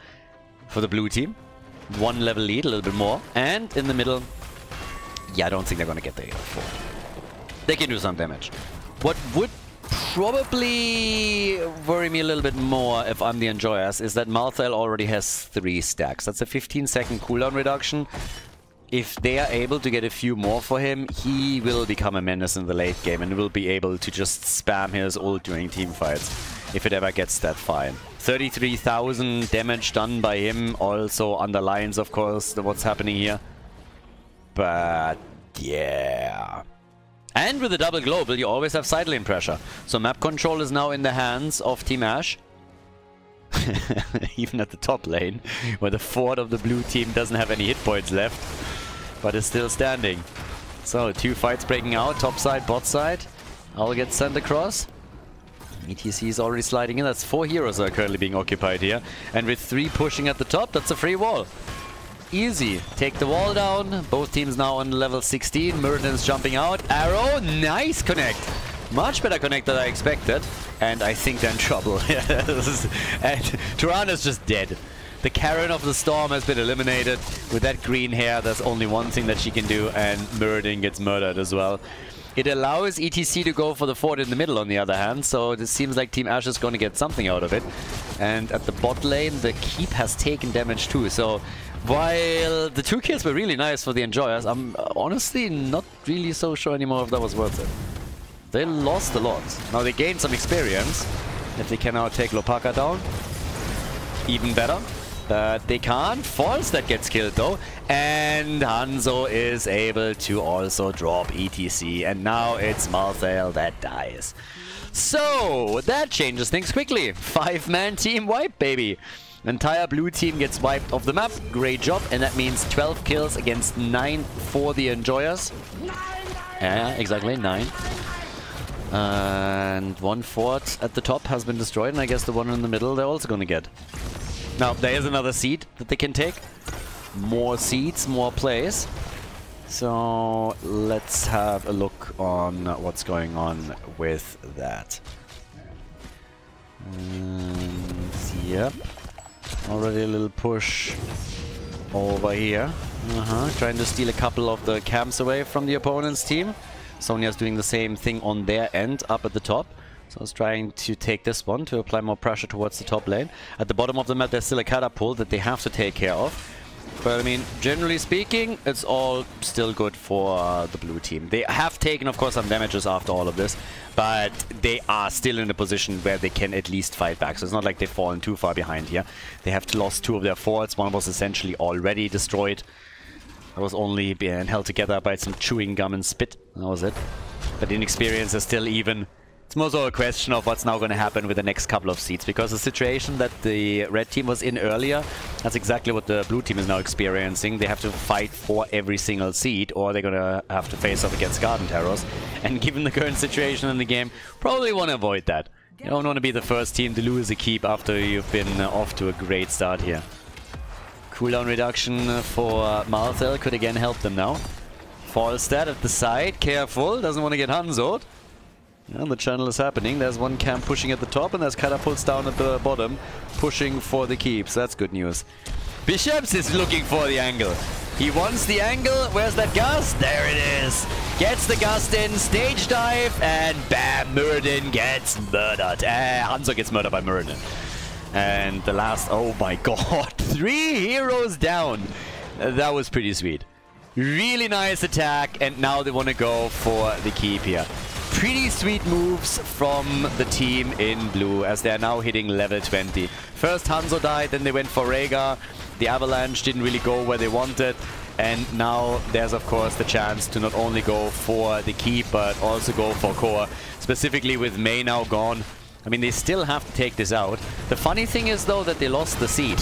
for the blue team. One level lead, a little bit more. And in the middle, yeah, I don't think they're going to get there. They can do some damage. What would probably worry me a little bit more if I'm the Enjoyers is that Malthel already has three stacks. That's a fifteen second cooldown reduction. If they are able to get a few more for him, he will become a menace in the late game and will be able to just spam his ult during teamfights, if it ever gets that far. thirty-three thousand damage done by him also underlines, of course, what's happening here. But, yeah. And with a double global, you always have side lane pressure. So map control is now in the hands of Team Ash. Even at the top lane, where the fort of the blue team doesn't have any hit points left. But it's still standing. So, two fights breaking out. Top side, bot side. I'll get sent across. E T C is already sliding in. That's four heroes that are currently being occupied here. And with three pushing at the top, that's a free wall. Easy. Take the wall down. Both teams now on level sixteen. Muriden's jumping out. Arrow. Nice connect. Much better connect than I expected. And I think they're in trouble. And Tirana's just dead. The Karen of the Storm has been eliminated. With that green hair, there's only one thing that she can do, and Muradin gets murdered as well. It allows E T C to go for the fort in the middle, on the other hand, so it seems like Team Ash is going to get something out of it. And at the bot lane, the keep has taken damage too, so while the two kills were really nice for the Enjoyers, I'm honestly not really so sure anymore if that was worth it. They lost a lot. Now they gained some experience. If they can now take Lopaka down, even better. But they can't. False, that gets killed though. And Hanzo is able to also drop E T C. And now it's Malthel that dies. So, that changes things quickly. Five-man team wipe, baby. Entire blue team gets wiped off the map. Great job. And that means twelve kills against nine for the Enjoyers. Nine, nine, yeah, exactly, nine. And one fort at the top has been destroyed. And I guess the one in the middle they're also going to get. Now, there is another seed that they can take. More seeds, more plays. So, let's have a look on what's going on with that. And, yep. Already a little push over here. Uh-huh. Trying to steal a couple of the camps away from the opponent's team. Sonya's doing the same thing on their end, up at the top. So I was trying to take this one to apply more pressure towards the top lane. At the bottom of the map, there's still a catapult that they have to take care of. But I mean, generally speaking, it's all still good for uh, the blue team. They have taken, of course, some damages after all of this, but they are still in a position where they can at least fight back. So it's not like they've fallen too far behind here. They have lost two of their forts. One was essentially already destroyed. It was only being held together by some chewing gum and spit. That was it. But inexperience is still even. It's more so a question of what's now going to happen with the next couple of seats, because the situation that the red team was in earlier, that's exactly what the blue team is now experiencing. They have to fight for every single seat, or they're going to have to face off against Garden Terrors. And given the current situation in the game, probably want to avoid that. You don't want to be the first team to lose a keep after you've been off to a great start here. Cooldown reduction for Malthel could again help them now. Falstad at the side, careful, doesn't want to get Hanzo'd. And the channel is happening. There's one camp pushing at the top, and there's catapults down at the bottom, pushing for the keeps. That's good news. Bishops is looking for the angle. He wants the angle. Where's that gust? There it is. Gets the gust in, stage dive, and bam, Muradin gets murdered. Uh, Hanzo gets murdered by Muradin. And the last, oh my god, three heroes down. That was pretty sweet. Really nice attack, and now they want to go for the keep here. Pretty sweet moves from the team in blue, as they are now hitting level twenty. First Hanzo died, then they went for Rhaegar. The Avalanche didn't really go where they wanted. And now there's, of course, the chance to not only go for the keep, but also go for core. Specifically with Mei now gone. I mean, they still have to take this out. The funny thing is, though, that they lost the seat.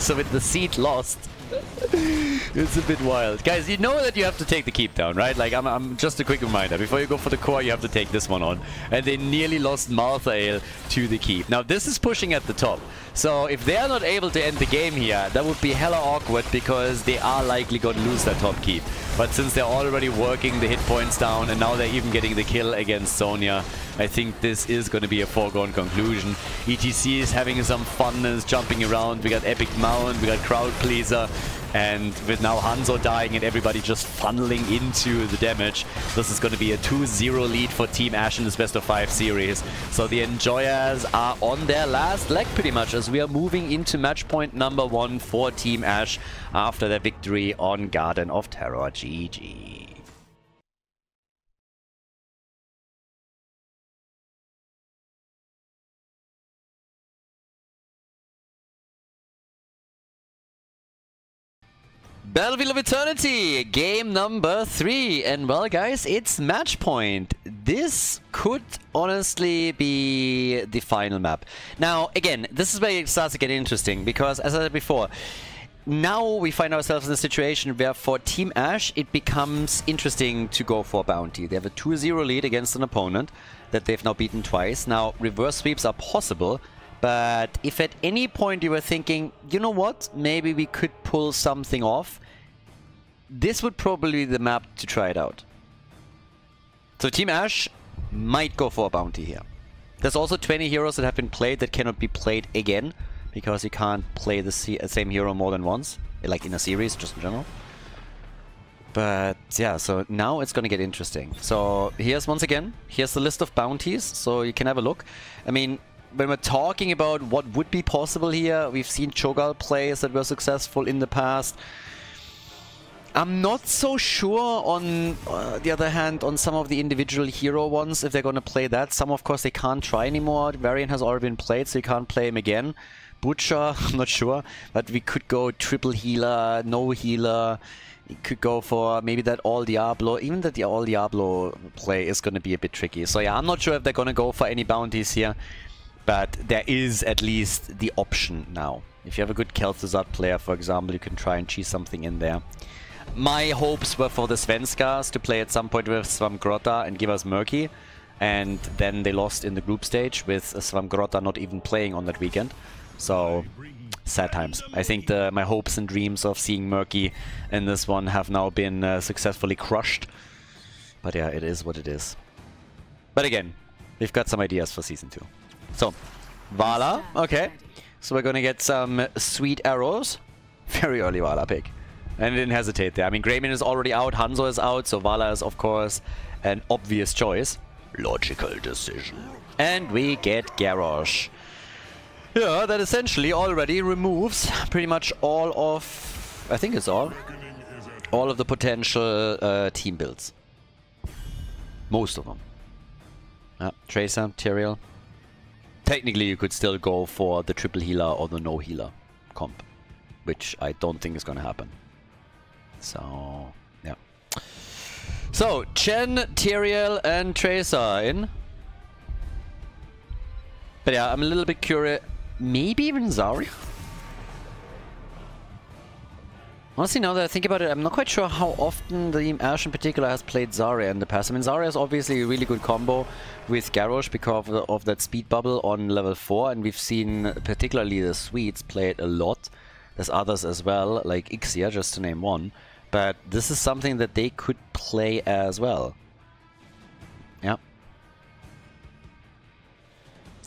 So with the seat lost, it's a bit wild. Guys, you know that you have to take the keep down, right? Like, I'm, I'm just a quick reminder. Before you go for the core, you have to take this one on. And they nearly lost Malthael to the keep. Now, this is pushing at the top. So if they are not able to end the game here, that would be hella awkward, because they are likely going to lose that top keep. But since they're already working the hit points down, and now they're even getting the kill against Sonya, I think this is going to be a foregone conclusion. E T C is having some fun and is jumping around. We got Epic Mount, we got Crowd Pleaser. And with now Hanzo dying and everybody just funneling into the damage, this is going to be a two zero lead for Team Ash in this best of five series. So the Enjoyers are on their last leg pretty much, as we are moving into match point number one for Team Ash after their victory on Garden of Terror. G G. Battlefield of Eternity, game number three, and well guys, it's match point. This could honestly be the final map. Now again, this is where it starts to get interesting, because as I said before, now we find ourselves in a situation where for Team Ash, it becomes interesting to go for bounty. They have a two zero lead against an opponent that they've now beaten twice. Now reverse sweeps are possible. But if at any point you were thinking, you know what, maybe we could pull something off, this would probably be the map to try it out. So Team Ash might go for a bounty here. There's also twenty heroes that have been played that cannot be played again, because you can't play the same hero more than once, like in a series, just in general. But yeah, so now it's going to get interesting. So here's, once again, here's the list of bounties, so you can have a look. I mean, when we're talking about what would be possible here, we've seen Cho'Gall plays that were successful in the past. I'm not so sure on uh, the other hand on some of the individual hero ones, if they're going to play that. Some, of course, they can't try anymore. Varian has already been played, so you can't play him again. Butcher, I'm not sure, but we could go triple healer, no healer. You could go for maybe that All Diablo. Even that the All Diablo play is going to be a bit tricky. So yeah, I'm not sure if they're going to go for any bounties here. But there is at least the option now. If you have a good Kel'Thuzad player, for example, you can try and cheese something in there. My hopes were for the Svenskars to play at some point with Svamgrotta and give us Murky. And then they lost in the group stage with Svamgrotta not even playing on that weekend. So, sad times. I think the, my hopes and dreams of seeing Murky in this one have now been uh, successfully crushed. But yeah, it is what it is. But again, we've got some ideas for Season two. So, Vala, okay. So we're gonna get some sweet arrows. Very early Vala pick. And it didn't hesitate there. I mean, Greymane is already out, Hanzo is out, so Vala is, of course, an obvious choice. Logical decision. And we get Garrosh. Yeah, that essentially already removes pretty much all of I think it's all. All of the potential uh, team builds. Most of them. Uh, Tracer, Tyrael. Technically you could still go for the triple healer or the no healer comp, which I don't think is gonna happen. So yeah. So Chen, Tyrael and Tracer are in. But yeah, I'm a little bit curious. Maybe even Zarya? Honestly, now that I think about it, I'm not quite sure how often the Team Ash in particular has played Zarya in the past. I mean, Zarya is obviously a really good combo with Garrosh because of, the, of that speed bubble on level four, and we've seen particularly the Swedes play it a lot. There's others as well, like Ixia, just to name one. But this is something that they could play as well. Yeah.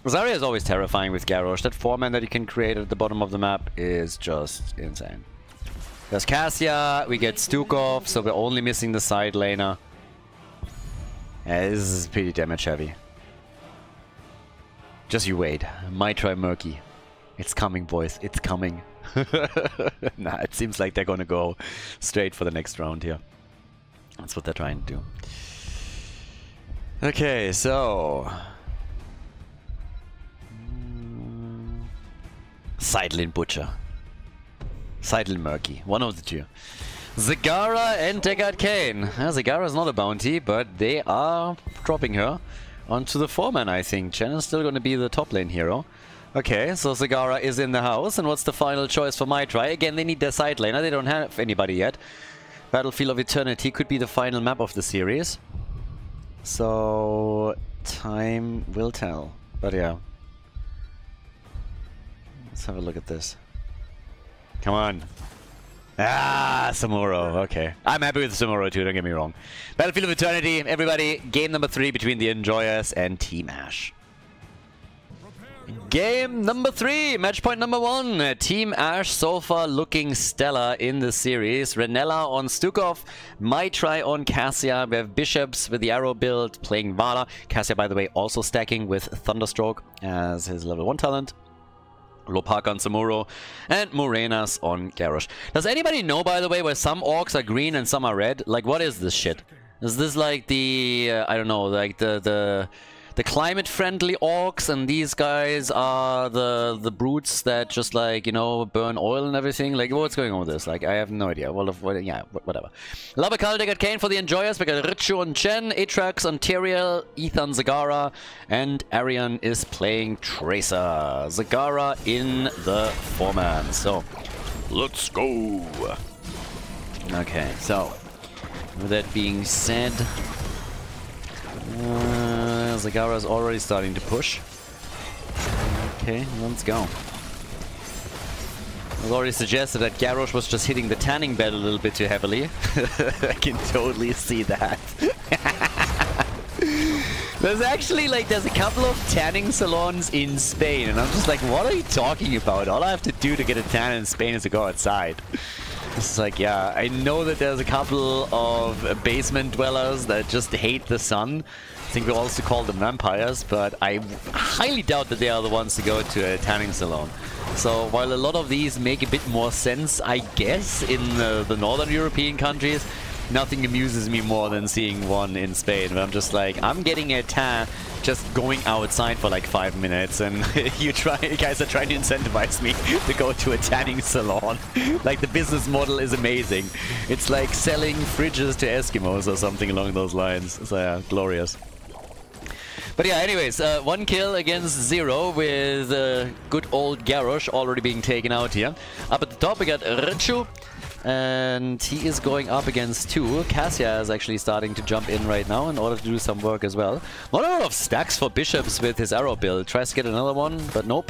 Zarya is always terrifying with Garrosh. That four man that you can create at the bottom of the map is just insane. There's Cassia, we get Stukov, so we're only missing the side laner. Yeah, this is pretty damage heavy. Just you wait. Might try Murky. It's coming, boys. It's coming. Nah, it seems like they're gonna go straight for the next round here. That's what they're trying to do. Okay, so... Side lane Butcher. Side lane Murky, one of the two. Zagara and Deckard Cain. Uh, Zagara is not a bounty, but they are dropping her onto the four man, I think. Chen is still going to be the top lane hero. Okay, so Zagara is in the house. And what's the final choice for Maitri? Again, they need their side laner. They don't have anybody yet. Battlefield of Eternity could be the final map of the series. So, time will tell. But yeah. Let's have a look at this. Come on. Ah, Samuro. Okay. I'm happy with Samuro too, don't get me wrong. Battlefield of Eternity, everybody. Game number three between the Enjoyers and Team Ash. Game number three, match point number one. Team Ash so far looking stellar in the series. Renella on Stukov, Maitri on Cassia. We have Bishops with the arrow build playing Vala. Cassia, by the way, also stacking with Thunderstroke as his level one talent. Lopaka on Samuro, and Morenas on Garrosh. Does anybody know, by the way, where some orcs are green and some are red? Like, what is this shit? Is this like the, uh, I don't know, like the the, the climate-friendly orcs, and these guys are the the brutes that just, like, you know, burn oil and everything? Like, what's going on with this? Like, I have no idea. Well, of, what, yeah, whatever. Lavakal, Deckard Cain for the Enjoyers. We got Richu on Chen, Itrex on Tyrael, Ethan Zagara, and Arion is playing Tracer. Zagara in the four man. So, let's go. Okay, so, with that being said... Uh, Zagara is already starting to push. Okay, let's go. I was already suggested that Garrosh was just hitting the tanning bed a little bit too heavily. I can totally see that. There's actually, like, there's a couple of tanning salons in Spain, and I'm just like, what are you talking about? All I have to do to get a tan in Spain is to go outside. It's like, yeah, I know that there's a couple of basement dwellers that just hate the sun. I think we also call them vampires, but I highly doubt that they are the ones to go to a tanning salon. So while a lot of these make a bit more sense, I guess, in the, the northern European countries, nothing amuses me more than seeing one in Spain. But I'm just like, I'm getting a tan just going outside for like five minutes, and you try, you guys are trying to incentivize me to go to a tanning salon. Like, the business model is amazing. It's like selling fridges to Eskimos or something along those lines. So yeah, glorious. But yeah, anyways, uh, one kill against zero with uh, good old Garrosh already being taken out here. Up at the top we got Richu, and he is going up against two. Cassia is actually starting to jump in right now in order to do some work as well. Not a lot of stacks for Bishops with his arrow build. Tries to get another one, but nope.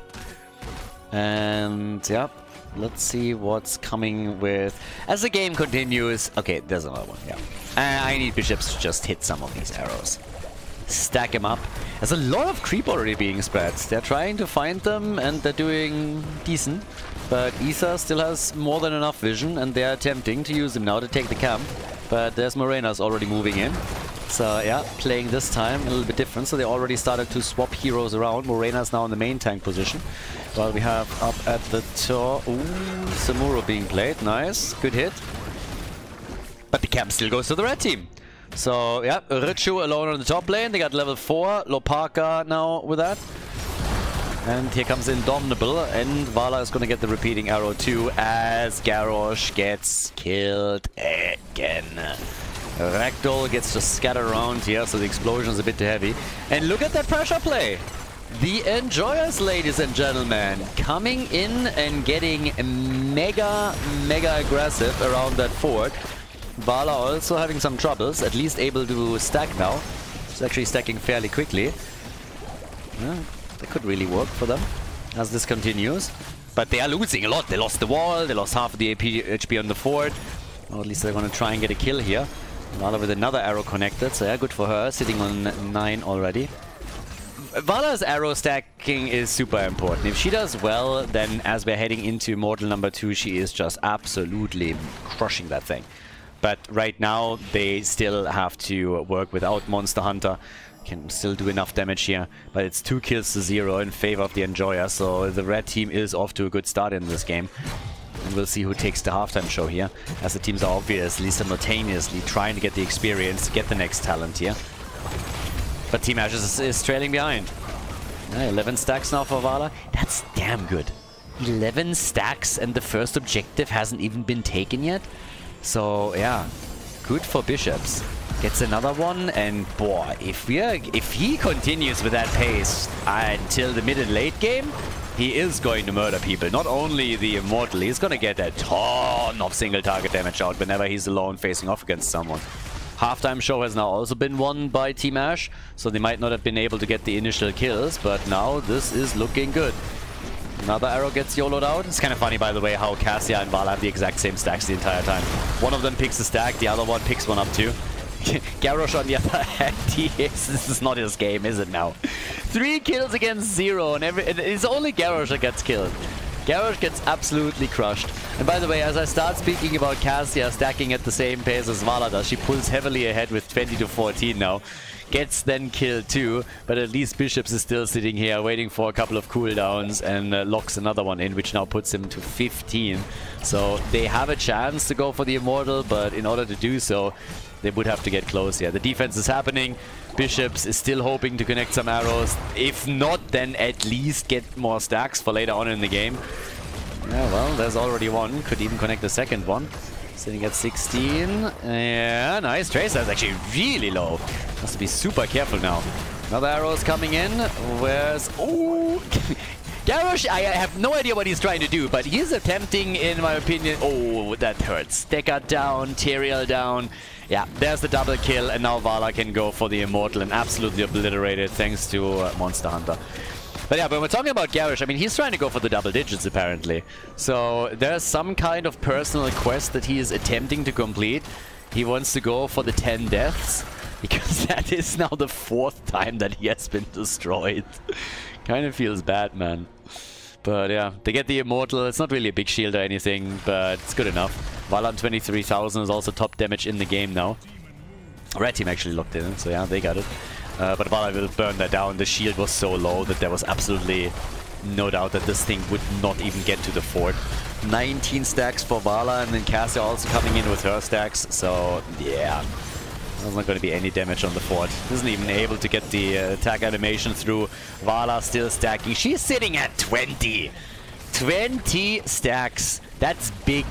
And yeah, let's see what's coming with... As the game continues... Okay, there's another one, yeah. Uh, I need Bishops to just hit some of these arrows. Stack them up. There's a lot of creep already being spread. They're trying to find them, and they're doing decent. But Ether still has more than enough vision, and they're attempting to use him now to take the camp. But there's Morenas already moving in. So yeah, playing this time a little bit different. So they already started to swap heroes around. Morenas is now in the main tank position. Well, we have up at the top, ooh, Samuro being played. Nice, good hit. But the camp still goes to the red team. So yeah, Richu alone on the top lane. They got level four. Lopaka now with that. And here comes Indomitable, and Vala is going to get the repeating arrow too, as Garrosh gets killed again. Ragdoll gets to scatter around here, so the explosion is a bit too heavy. And look at that pressure play! The Enjoyers, ladies and gentlemen, coming in and getting mega, mega aggressive around that fort. Vala also having some troubles, at least able to stack now. She's actually stacking fairly quickly. Yeah. That could really work for them as this continues. But they are losing a lot. They lost the wall. They lost half of the H P on the fort. Or at least they're going to try and get a kill here. Vala with another arrow connected. So yeah, good for her. Sitting on nine already. Vala's arrow stacking is super important. If she does well, then as we're heading into Immortal number two, she is just absolutely crushing that thing. But right now, they still have to work without Monster Hunter. Can still do enough damage here, but it's two kills to zero in favor of the Enjoyer, so the red team is off to a good start in this game. And we'll see who takes the halftime show here, as the teams are obviously simultaneously trying to get the experience to get the next talent here. But Team Ash is, is trailing behind. eleven stacks now for Vala. That's damn good. eleven stacks and the first objective hasn't even been taken yet. So yeah, good for Bishops. Gets another one, and boy, if we are, if he continues with that pace until the mid and late game, he is going to murder people. Not only the Immortal, he's going to get a ton of single target damage out whenever he's alone facing off against someone. Halftime show has now also been won by Team Ash, so they might not have been able to get the initial kills, but now this is looking good. Another arrow gets YOLO'd out. It's kind of funny, by the way, how Cassia and Vala have the exact same stacks the entire time. One of them picks a stack, the other one picks one up too. Garrosh on the other hand, he is, this is not his game, is it now? Three kills against zero, and every, it's only Garrosh that gets killed. Garrosh gets absolutely crushed. And by the way, as I start speaking about Cassia stacking at the same pace as Vala does, she pulls heavily ahead with twenty to fourteen now. Gets then killed too, but at least Bishops is still sitting here waiting for a couple of cooldowns and uh, locks another one in, which now puts him to fifteen. So they have a chance to go for the Immortal, but in order to do so, they would have to get close here. The defense is happening. Bishops is still hoping to connect some arrows. If not, then at least get more stacks for later on in the game. Yeah, well, there's already one. Could even connect a second one. Sitting at sixteen. Yeah, nice. Tracer is actually really low. Has to be super careful now. Another arrow is coming in. Where's... Oh! Garrosh, I have no idea what he's trying to do, but he's attempting, in my opinion... Oh, that hurts. Deckard down, Tyrael down. Yeah, there's the double kill, and now Vala can go for the Immortal and absolutely obliterate it thanks to uh, Monster Hunter. But yeah, when we're talking about Garrosh, I mean, he's trying to go for the double digits, apparently. So there's some kind of personal quest that he is attempting to complete. He wants to go for the ten deaths, because that is now the fourth time that he has been destroyed. Kind of feels bad, man. But yeah, they get the Immortal. It's not really a big shield or anything, but it's good enough. Vala twenty-three thousand is also top damage in the game now. Red team actually locked in, so yeah, they got it. Uh, but Vala will burn that down. The shield was so low that there was absolutely no doubt that this thing would not even get to the fort. nineteen stacks for Vala, and then Cassia also coming in with her stacks, so yeah. There's not going to be any damage on the fort. Isn't even able to get the uh, attack animation through. Vala still stacking. She's sitting at twenty. twenty stacks. That's big.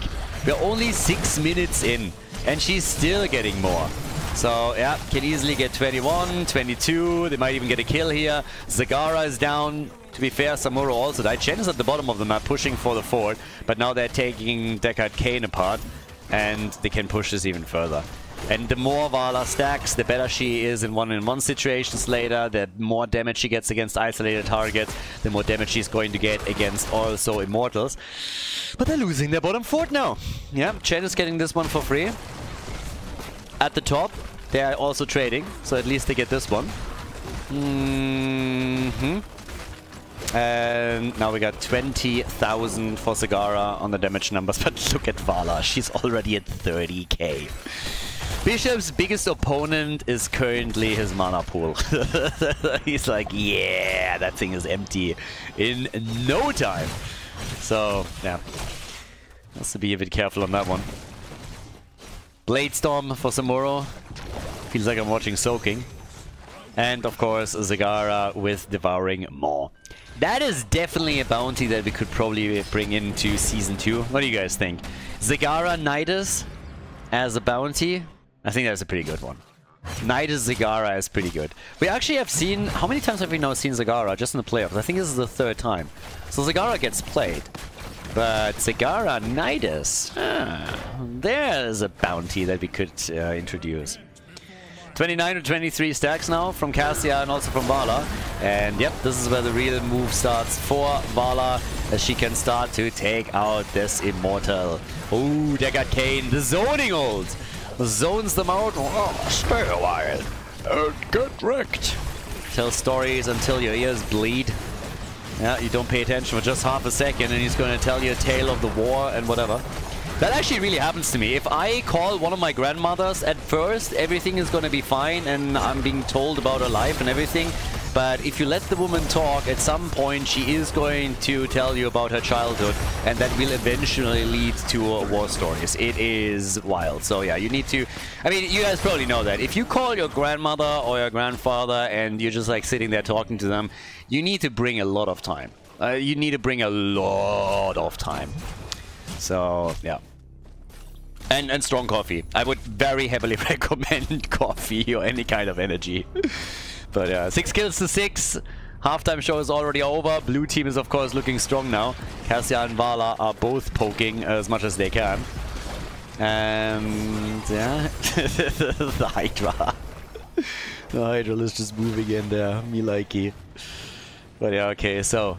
We're only six minutes in, and she's still getting more. So yeah, can easily get twenty-one, twenty-two. They might even get a kill here. Zagara is down. To be fair, Samuro also died. Chen is at the bottom of the map pushing for the fort, but now they're taking Deckard Cain apart, and they can push this even further. And the more Vala stacks, the better she is in one-on-one situations later, the more damage she gets against isolated targets, the more damage she's going to get against also Immortals. But they're losing their bottom fort now. Yeah, Chen is getting this one for free. At the top, they are also trading, so at least they get this one. Mm-hmm. And now we got twenty thousand for Zagara on the damage numbers, but look at Vala, she's already at thirty K. Bishop's biggest opponent is currently his mana pool. He's like, yeah, that thing is empty in no time. So, yeah. Has to be a bit careful on that one. Blade Storm for Samuro. Feels like I'm watching Soaking. And, of course, Zagara with Devouring Maw. That is definitely a bounty that we could probably bring into Season two. What do you guys think? Zagara Nidus as a bounty? I think that's a pretty good one. Nidus Zagara is pretty good. We actually have seen... How many times have we now seen Zagara just in the playoffs? I think this is the third time. So Zagara gets played. But Zagara Nidus... Ah, there's a bounty that we could uh, introduce. twenty-nine or twenty-three stacks now from Cassia and also from Vala. And yep, this is where the real move starts for Vala, as she can start to take out this Immortal. Ooh, there got Kayn. The zoning ult zones them out. Oh, stay a while and get wrecked. Tell stories until your ears bleed. Yeah, you don't pay attention for just half a second and he's going to tell you a tale of the war and whatever. That actually really happens to me. If I call one of my grandmothers, at first everything is going to be fine and I'm being told about her life and everything. But if you let the woman talk, at some point she is going to tell you about her childhood, and that will eventually lead to uh, war stories. It is wild. So yeah, you need to... I mean, you guys probably know that. If you call your grandmother or your grandfather and you're just like sitting there talking to them, you need to bring a lot of time. Uh, you need to bring a lot of time. So, yeah. And, and strong coffee. I would very heavily recommend coffee or any kind of energy. But yeah, uh, six kills to six. Halftime show is already over. Blue team is, of course, looking strong now. Cassia and Vala are both poking as much as they can. And yeah, the Hydra. The Hydra is just moving in there. Me likey. But yeah, okay, so...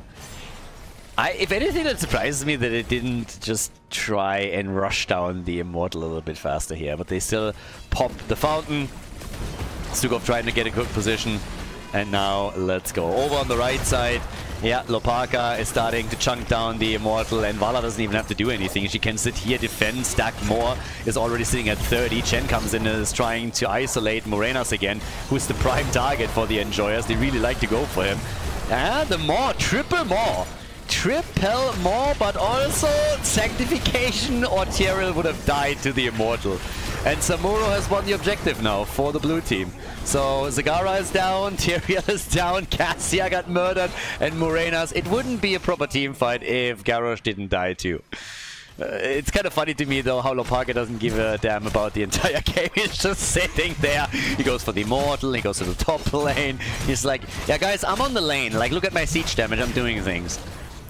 I, if anything, that surprises me that it didn't just try and rush down the Immortal a little bit faster here, but they still pop the fountain. Stukov trying to get a good position, and now let's go. Over on the right side, yeah, Lopaka is starting to chunk down the Immortal, and Vala doesn't even have to do anything. She can sit here, defend, stack more, is already sitting at thirty. Chen comes in and is trying to isolate Morenas again, who's the prime target for the Enjoyers. They really like to go for him. Ah, the Maw, triple Maw. Triple Maw, but also Sanctification or Tyrael would have died to the Immortal. And Samuro has won the objective now for the blue team. So Zagara is down, Tyrael is down, Cassia got murdered, and Morenas. It wouldn't be a proper team fight if Garrosh didn't die too. Uh, it's kind of funny to me though how Lopaka doesn't give a damn about the entire game. He's just sitting there. He goes for the Immortal, he goes to the top lane. He's like, yeah guys, I'm on the lane. Like, look at my siege damage, I'm doing things.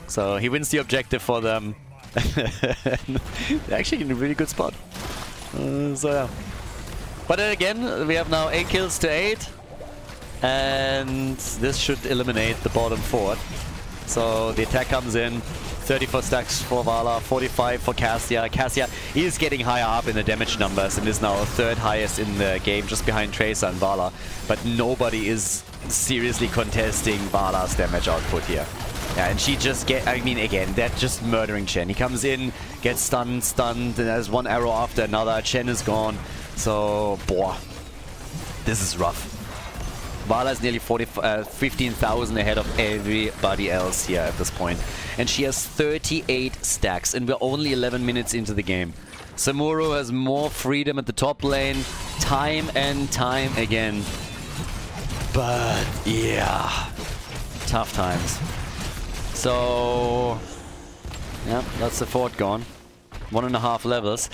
So he wins the objective for them. Actually in a really good spot. Uh, so yeah. But then again, we have now eight kills to eight. And this should eliminate the bottom fort. So the attack comes in. thirty-four stacks for Vala, forty-five for Cassia. Cassia is getting higher up in the damage numbers and is now third highest in the game, just behind Tracer and Vala. But nobody is seriously contesting Vala's damage output here. Yeah, and she just get, I mean, again, that just murdering Chen. He comes in, gets stunned, stunned, and there's one arrow after another. Chen is gone. So, boah, this is rough. Vala is nearly fifteen thousand ahead of everybody else here at this point. And she has thirty-eight stacks, and we're only eleven minutes into the game. Samuro has more freedom at the top lane, time and time again. But, yeah, tough times. So, yeah, that's the fort gone. One and a half levels.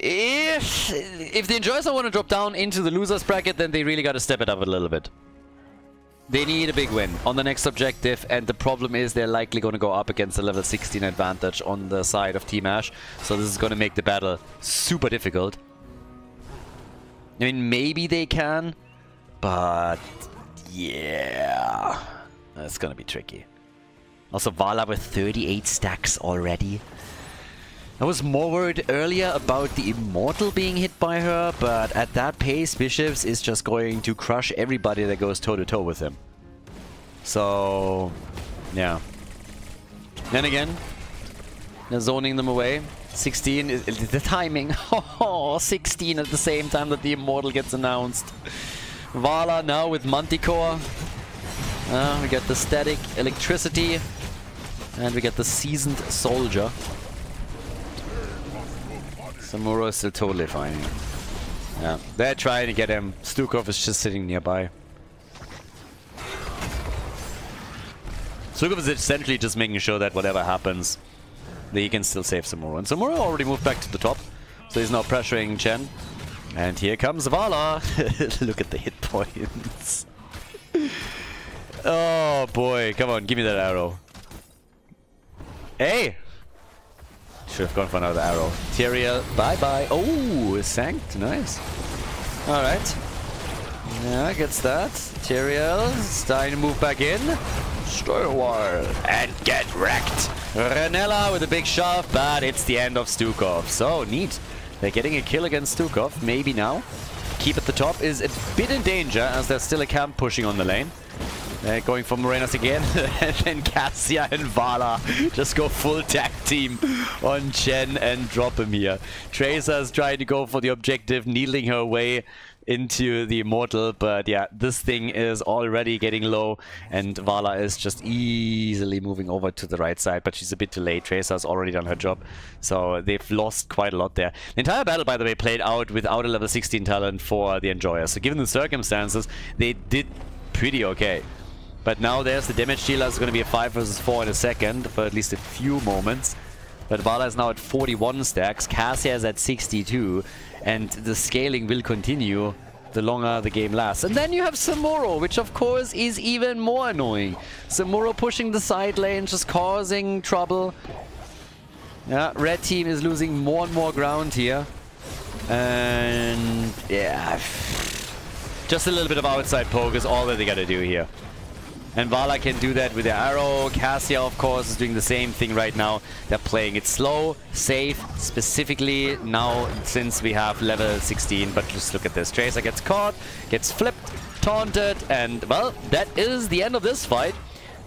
If if the Enjoyers don't want to drop down into the losers bracket, then they really got to step it up a little bit. They need a big win on the next objective, and the problem is they're likely going to go up against a level sixteen advantage on the side of Team Ash. So this is going to make the battle super difficult. I mean, maybe they can, but yeah, that's going to be tricky. Also, Vala with thirty-eight stacks already. I was more worried earlier about the Immortal being hit by her, but at that pace, Bishops is just going to crush everybody that goes toe-to-toe with him. So, yeah. Then again, they're zoning them away. sixteen is the timing. Oh, sixteen at the same time that the Immortal gets announced. Vala now with Manticore. Uh, we get the Static Electricity. And we get the Seasoned Soldier. Samuro is still totally fine. Yeah, they're trying to get him. Stukov is just sitting nearby. Stukov is essentially just making sure that whatever happens, that he can still save Samuro. And Samuro already moved back to the top, so he's now pressuring Chen. And here comes Vala! Look at the hit points. Oh boy, come on, give me that arrow. Hey! Should have gone for another arrow. Tyrael, bye bye. Oh, Sanct, nice. Alright. Yeah, gets that. Tyrael, starting to move back in. Stay a while. And get wrecked! Renella with a big shove, but it's the end of Stukov. So, neat. They're getting a kill against Stukov, maybe now. Keep at the top is a bit in danger, as there's still a camp pushing on the lane. Uh, going for Morenas again, and then Cassia and Vala just go full tag team on Chen and drop him here. Tracer's trying to go for the objective, needling her way into the Immortal, but yeah, this thing is already getting low, and Vala is just easily moving over to the right side, but she's a bit too late. Tracer's already done her job, so they've lost quite a lot there. The entire battle, by the way, played out without a level sixteen talent for the Enjoyers, so given the circumstances, they did pretty okay. But now there's the damage dealer. It's going to be a five versus four in a second for at least a few moments. But Vala is now at forty-one stacks, Cassia is at sixty-two, and the scaling will continue the longer the game lasts. And then you have Samuro, which of course is even more annoying. Samuro pushing the side lane, just causing trouble. Yeah, red team is losing more and more ground here. And yeah, just a little bit of outside poke is all that they got to do here. And Vala can do that with their arrow. Cassia, of course, is doing the same thing right now. They're playing it slow, safe, specifically now since we have level sixteen. But just look at this. Tracer gets caught, gets flipped, taunted, and, well, that is the end of this fight.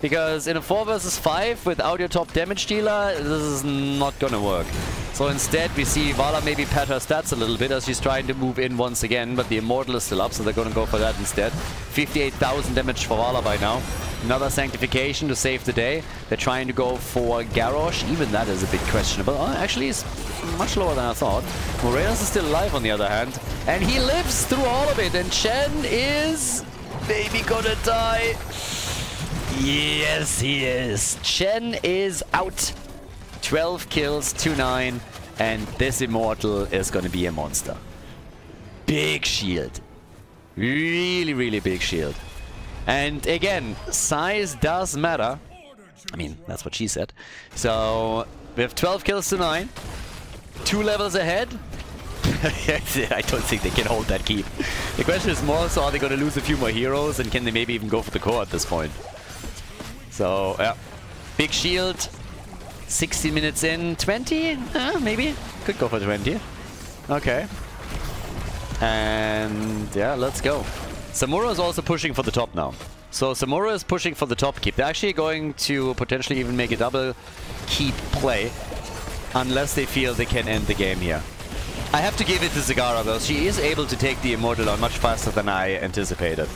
Because in a four versus five without your top damage dealer, this is not going to work. So instead, we see Vala maybe pad her stats a little bit as she's trying to move in once again, but the Immortal is still up, so they're going to go for that instead. fifty-eight thousand damage for Vala by now. Another Sanctification to save the day. They're trying to go for Garrosh. Even that is a bit questionable. Oh, actually, it's much lower than I thought. Morenas is still alive, on the other hand. And he lives through all of it, and Chen is maybe gonna die. Yes, he is. Chen is out. twelve kills, two nine, and this Immortal is going to be a monster. Big shield. Really, really big shield. And again, size does matter. I mean, that's what she said. So, we have twelve kills to nine. Two levels ahead. I don't think they can hold that keep. The question is more so, are they going to lose a few more heroes, and can they maybe even go for the core at this point? So, yeah. Big shield. sixty minutes in. twenty? Uh, maybe. Could go for twenty. Okay. And yeah, let's go. Samuro is also pushing for the top now. So Samuro is pushing for the top keep. They're actually going to potentially even make a double keep play. Unless they feel they can end the game here. I have to give it to Zagara though. She is able to take the Immortal on much faster than I anticipated.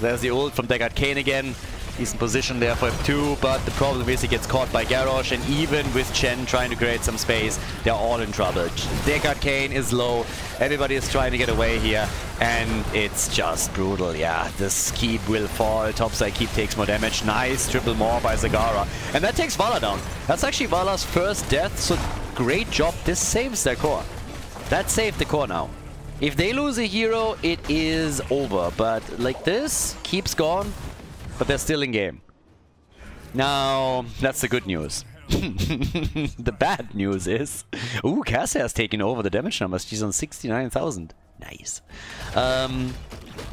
There's the ult from Deckard Cain again. He's in position there for F two, but the problem is he gets caught by Garrosh, and even with Chen trying to create some space, they're all in trouble. Deckard Cain is low, everybody is trying to get away here, and it's just brutal, yeah. This keep will fall, topside keep takes more damage, nice triple more by Zagara. And that takes Vala down. That's actually Vala's first death, so great job, this saves their core. That saved the core now. If they lose a hero, it is over, but like this, keeps gone. But they're still in game. Now, that's the good news. The bad news is... Ooh, Cassia has taken over the damage numbers. She's on sixty-nine thousand. Nice. Um,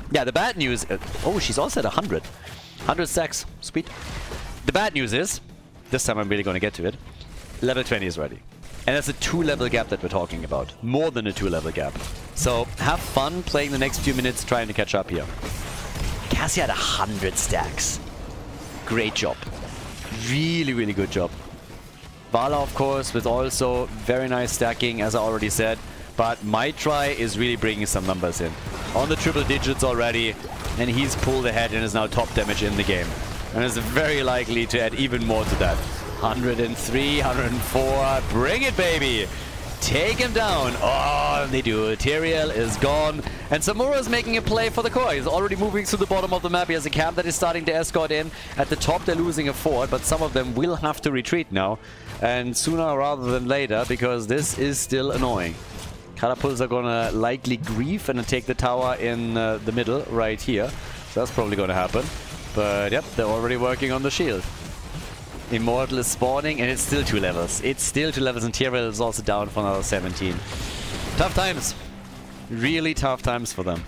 yeah, the bad news... Uh, oh, she's also at one hundred. one hundred stacks. Sweet. The bad news is... This time I'm really going to get to it. Level twenty is ready. And that's a two-level gap that we're talking about. More than a two-level gap. So, have fun playing the next few minutes trying to catch up here. Cassia had one hundred stacks. Great job. Really, really good job. Vala, of course, with also very nice stacking, as I already said. But Maitri is really bringing some numbers in. On the triple digits already, and he's pulled ahead and is now top damage in the game. And is very likely to add even more to that. one oh three, one oh four, bring it, baby! Take him down. Oh, they do it. Tyrael is gone. And Samura is making a play for the core. He's already moving to the bottom of the map. He has a camp that is starting to escort in. At the top, they're losing a fort, but some of them will have to retreat now. And sooner rather than later, because this is still annoying. Catapults are gonna likely grief and take the tower in uh, the middle right here. So that's probably gonna happen. But yep, they're already working on the shield. Immortal is spawning, and it's still two levels. It's still two levels, and Tyrael is also down for another seventeen. Tough times. Really tough times for them.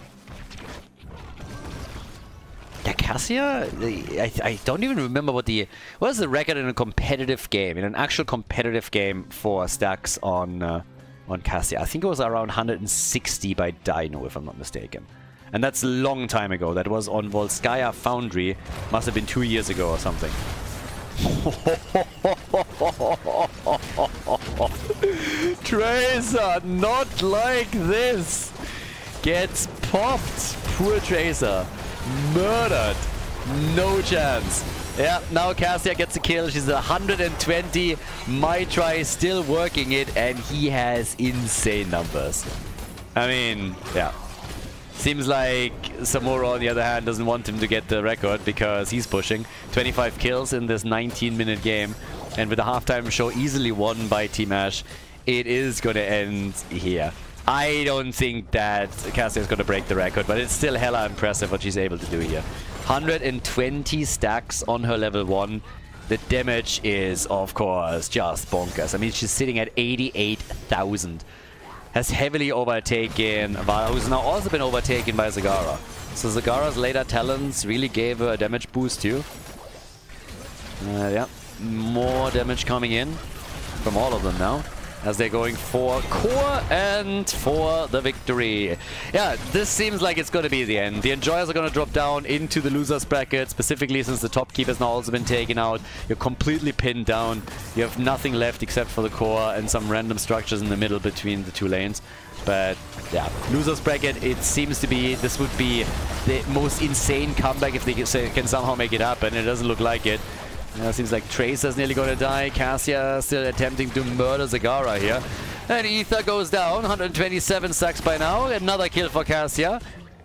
Yeah, Cassia? I, I don't even remember what the... What is the record in a competitive game? In an actual competitive game for stacks on, uh, on Cassia. I think it was around one hundred sixty by Dino, if I'm not mistaken. And that's a long time ago. That was on Volskaya Foundry. Must have been two years ago or something. Tracer, not like this. Gets popped. Poor Tracer. Murdered. No chance. Yeah, now Cassia gets a kill. She's one hundred twenty. Maitri still working it, and he has insane numbers. I mean, yeah. Seems like Samura, on the other hand, doesn't want him to get the record because he's pushing. twenty-five kills in this nineteen minute game. And with a halftime show easily won by Team Ash, it is going to end here. I don't think that Cassia is going to break the record, but it's still hella impressive what she's able to do here. one hundred twenty stacks on her level one. The damage is, of course, just bonkers. I mean, she's sitting at eighty-eight thousand. Has heavily overtaken Vala, who's now also been overtaken by Zagara. So Zagara's later talents really gave her a damage boost too. Uh, yeah, more damage coming in from all of them now, as they're going for core and for the victory. Yeah, this seems like it's going to be the end. The Enjoyers are going to drop down into the losers bracket, specifically since the top keeper's now also been taken out. You're completely pinned down. You have nothing left except for the core and some random structures in the middle between the two lanes. But yeah, losers bracket, it seems to be, this would be the most insane comeback if they can somehow make it happen. It doesn't look like it. Uh, seems like Tracer's nearly gonna die. Cassia still attempting to murder Zagara here. And Aether goes down. one hundred twenty-seven stacks by now. Another kill for Cassia.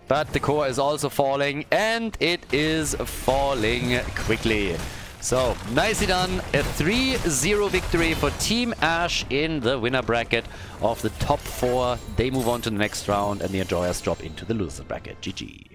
But the core is also falling. And it is falling quickly. So, nicely done. A three zero victory for Team Ash in the winner bracket of the top four. They move on to the next round. And the Enjoyers drop into the loser bracket. G G.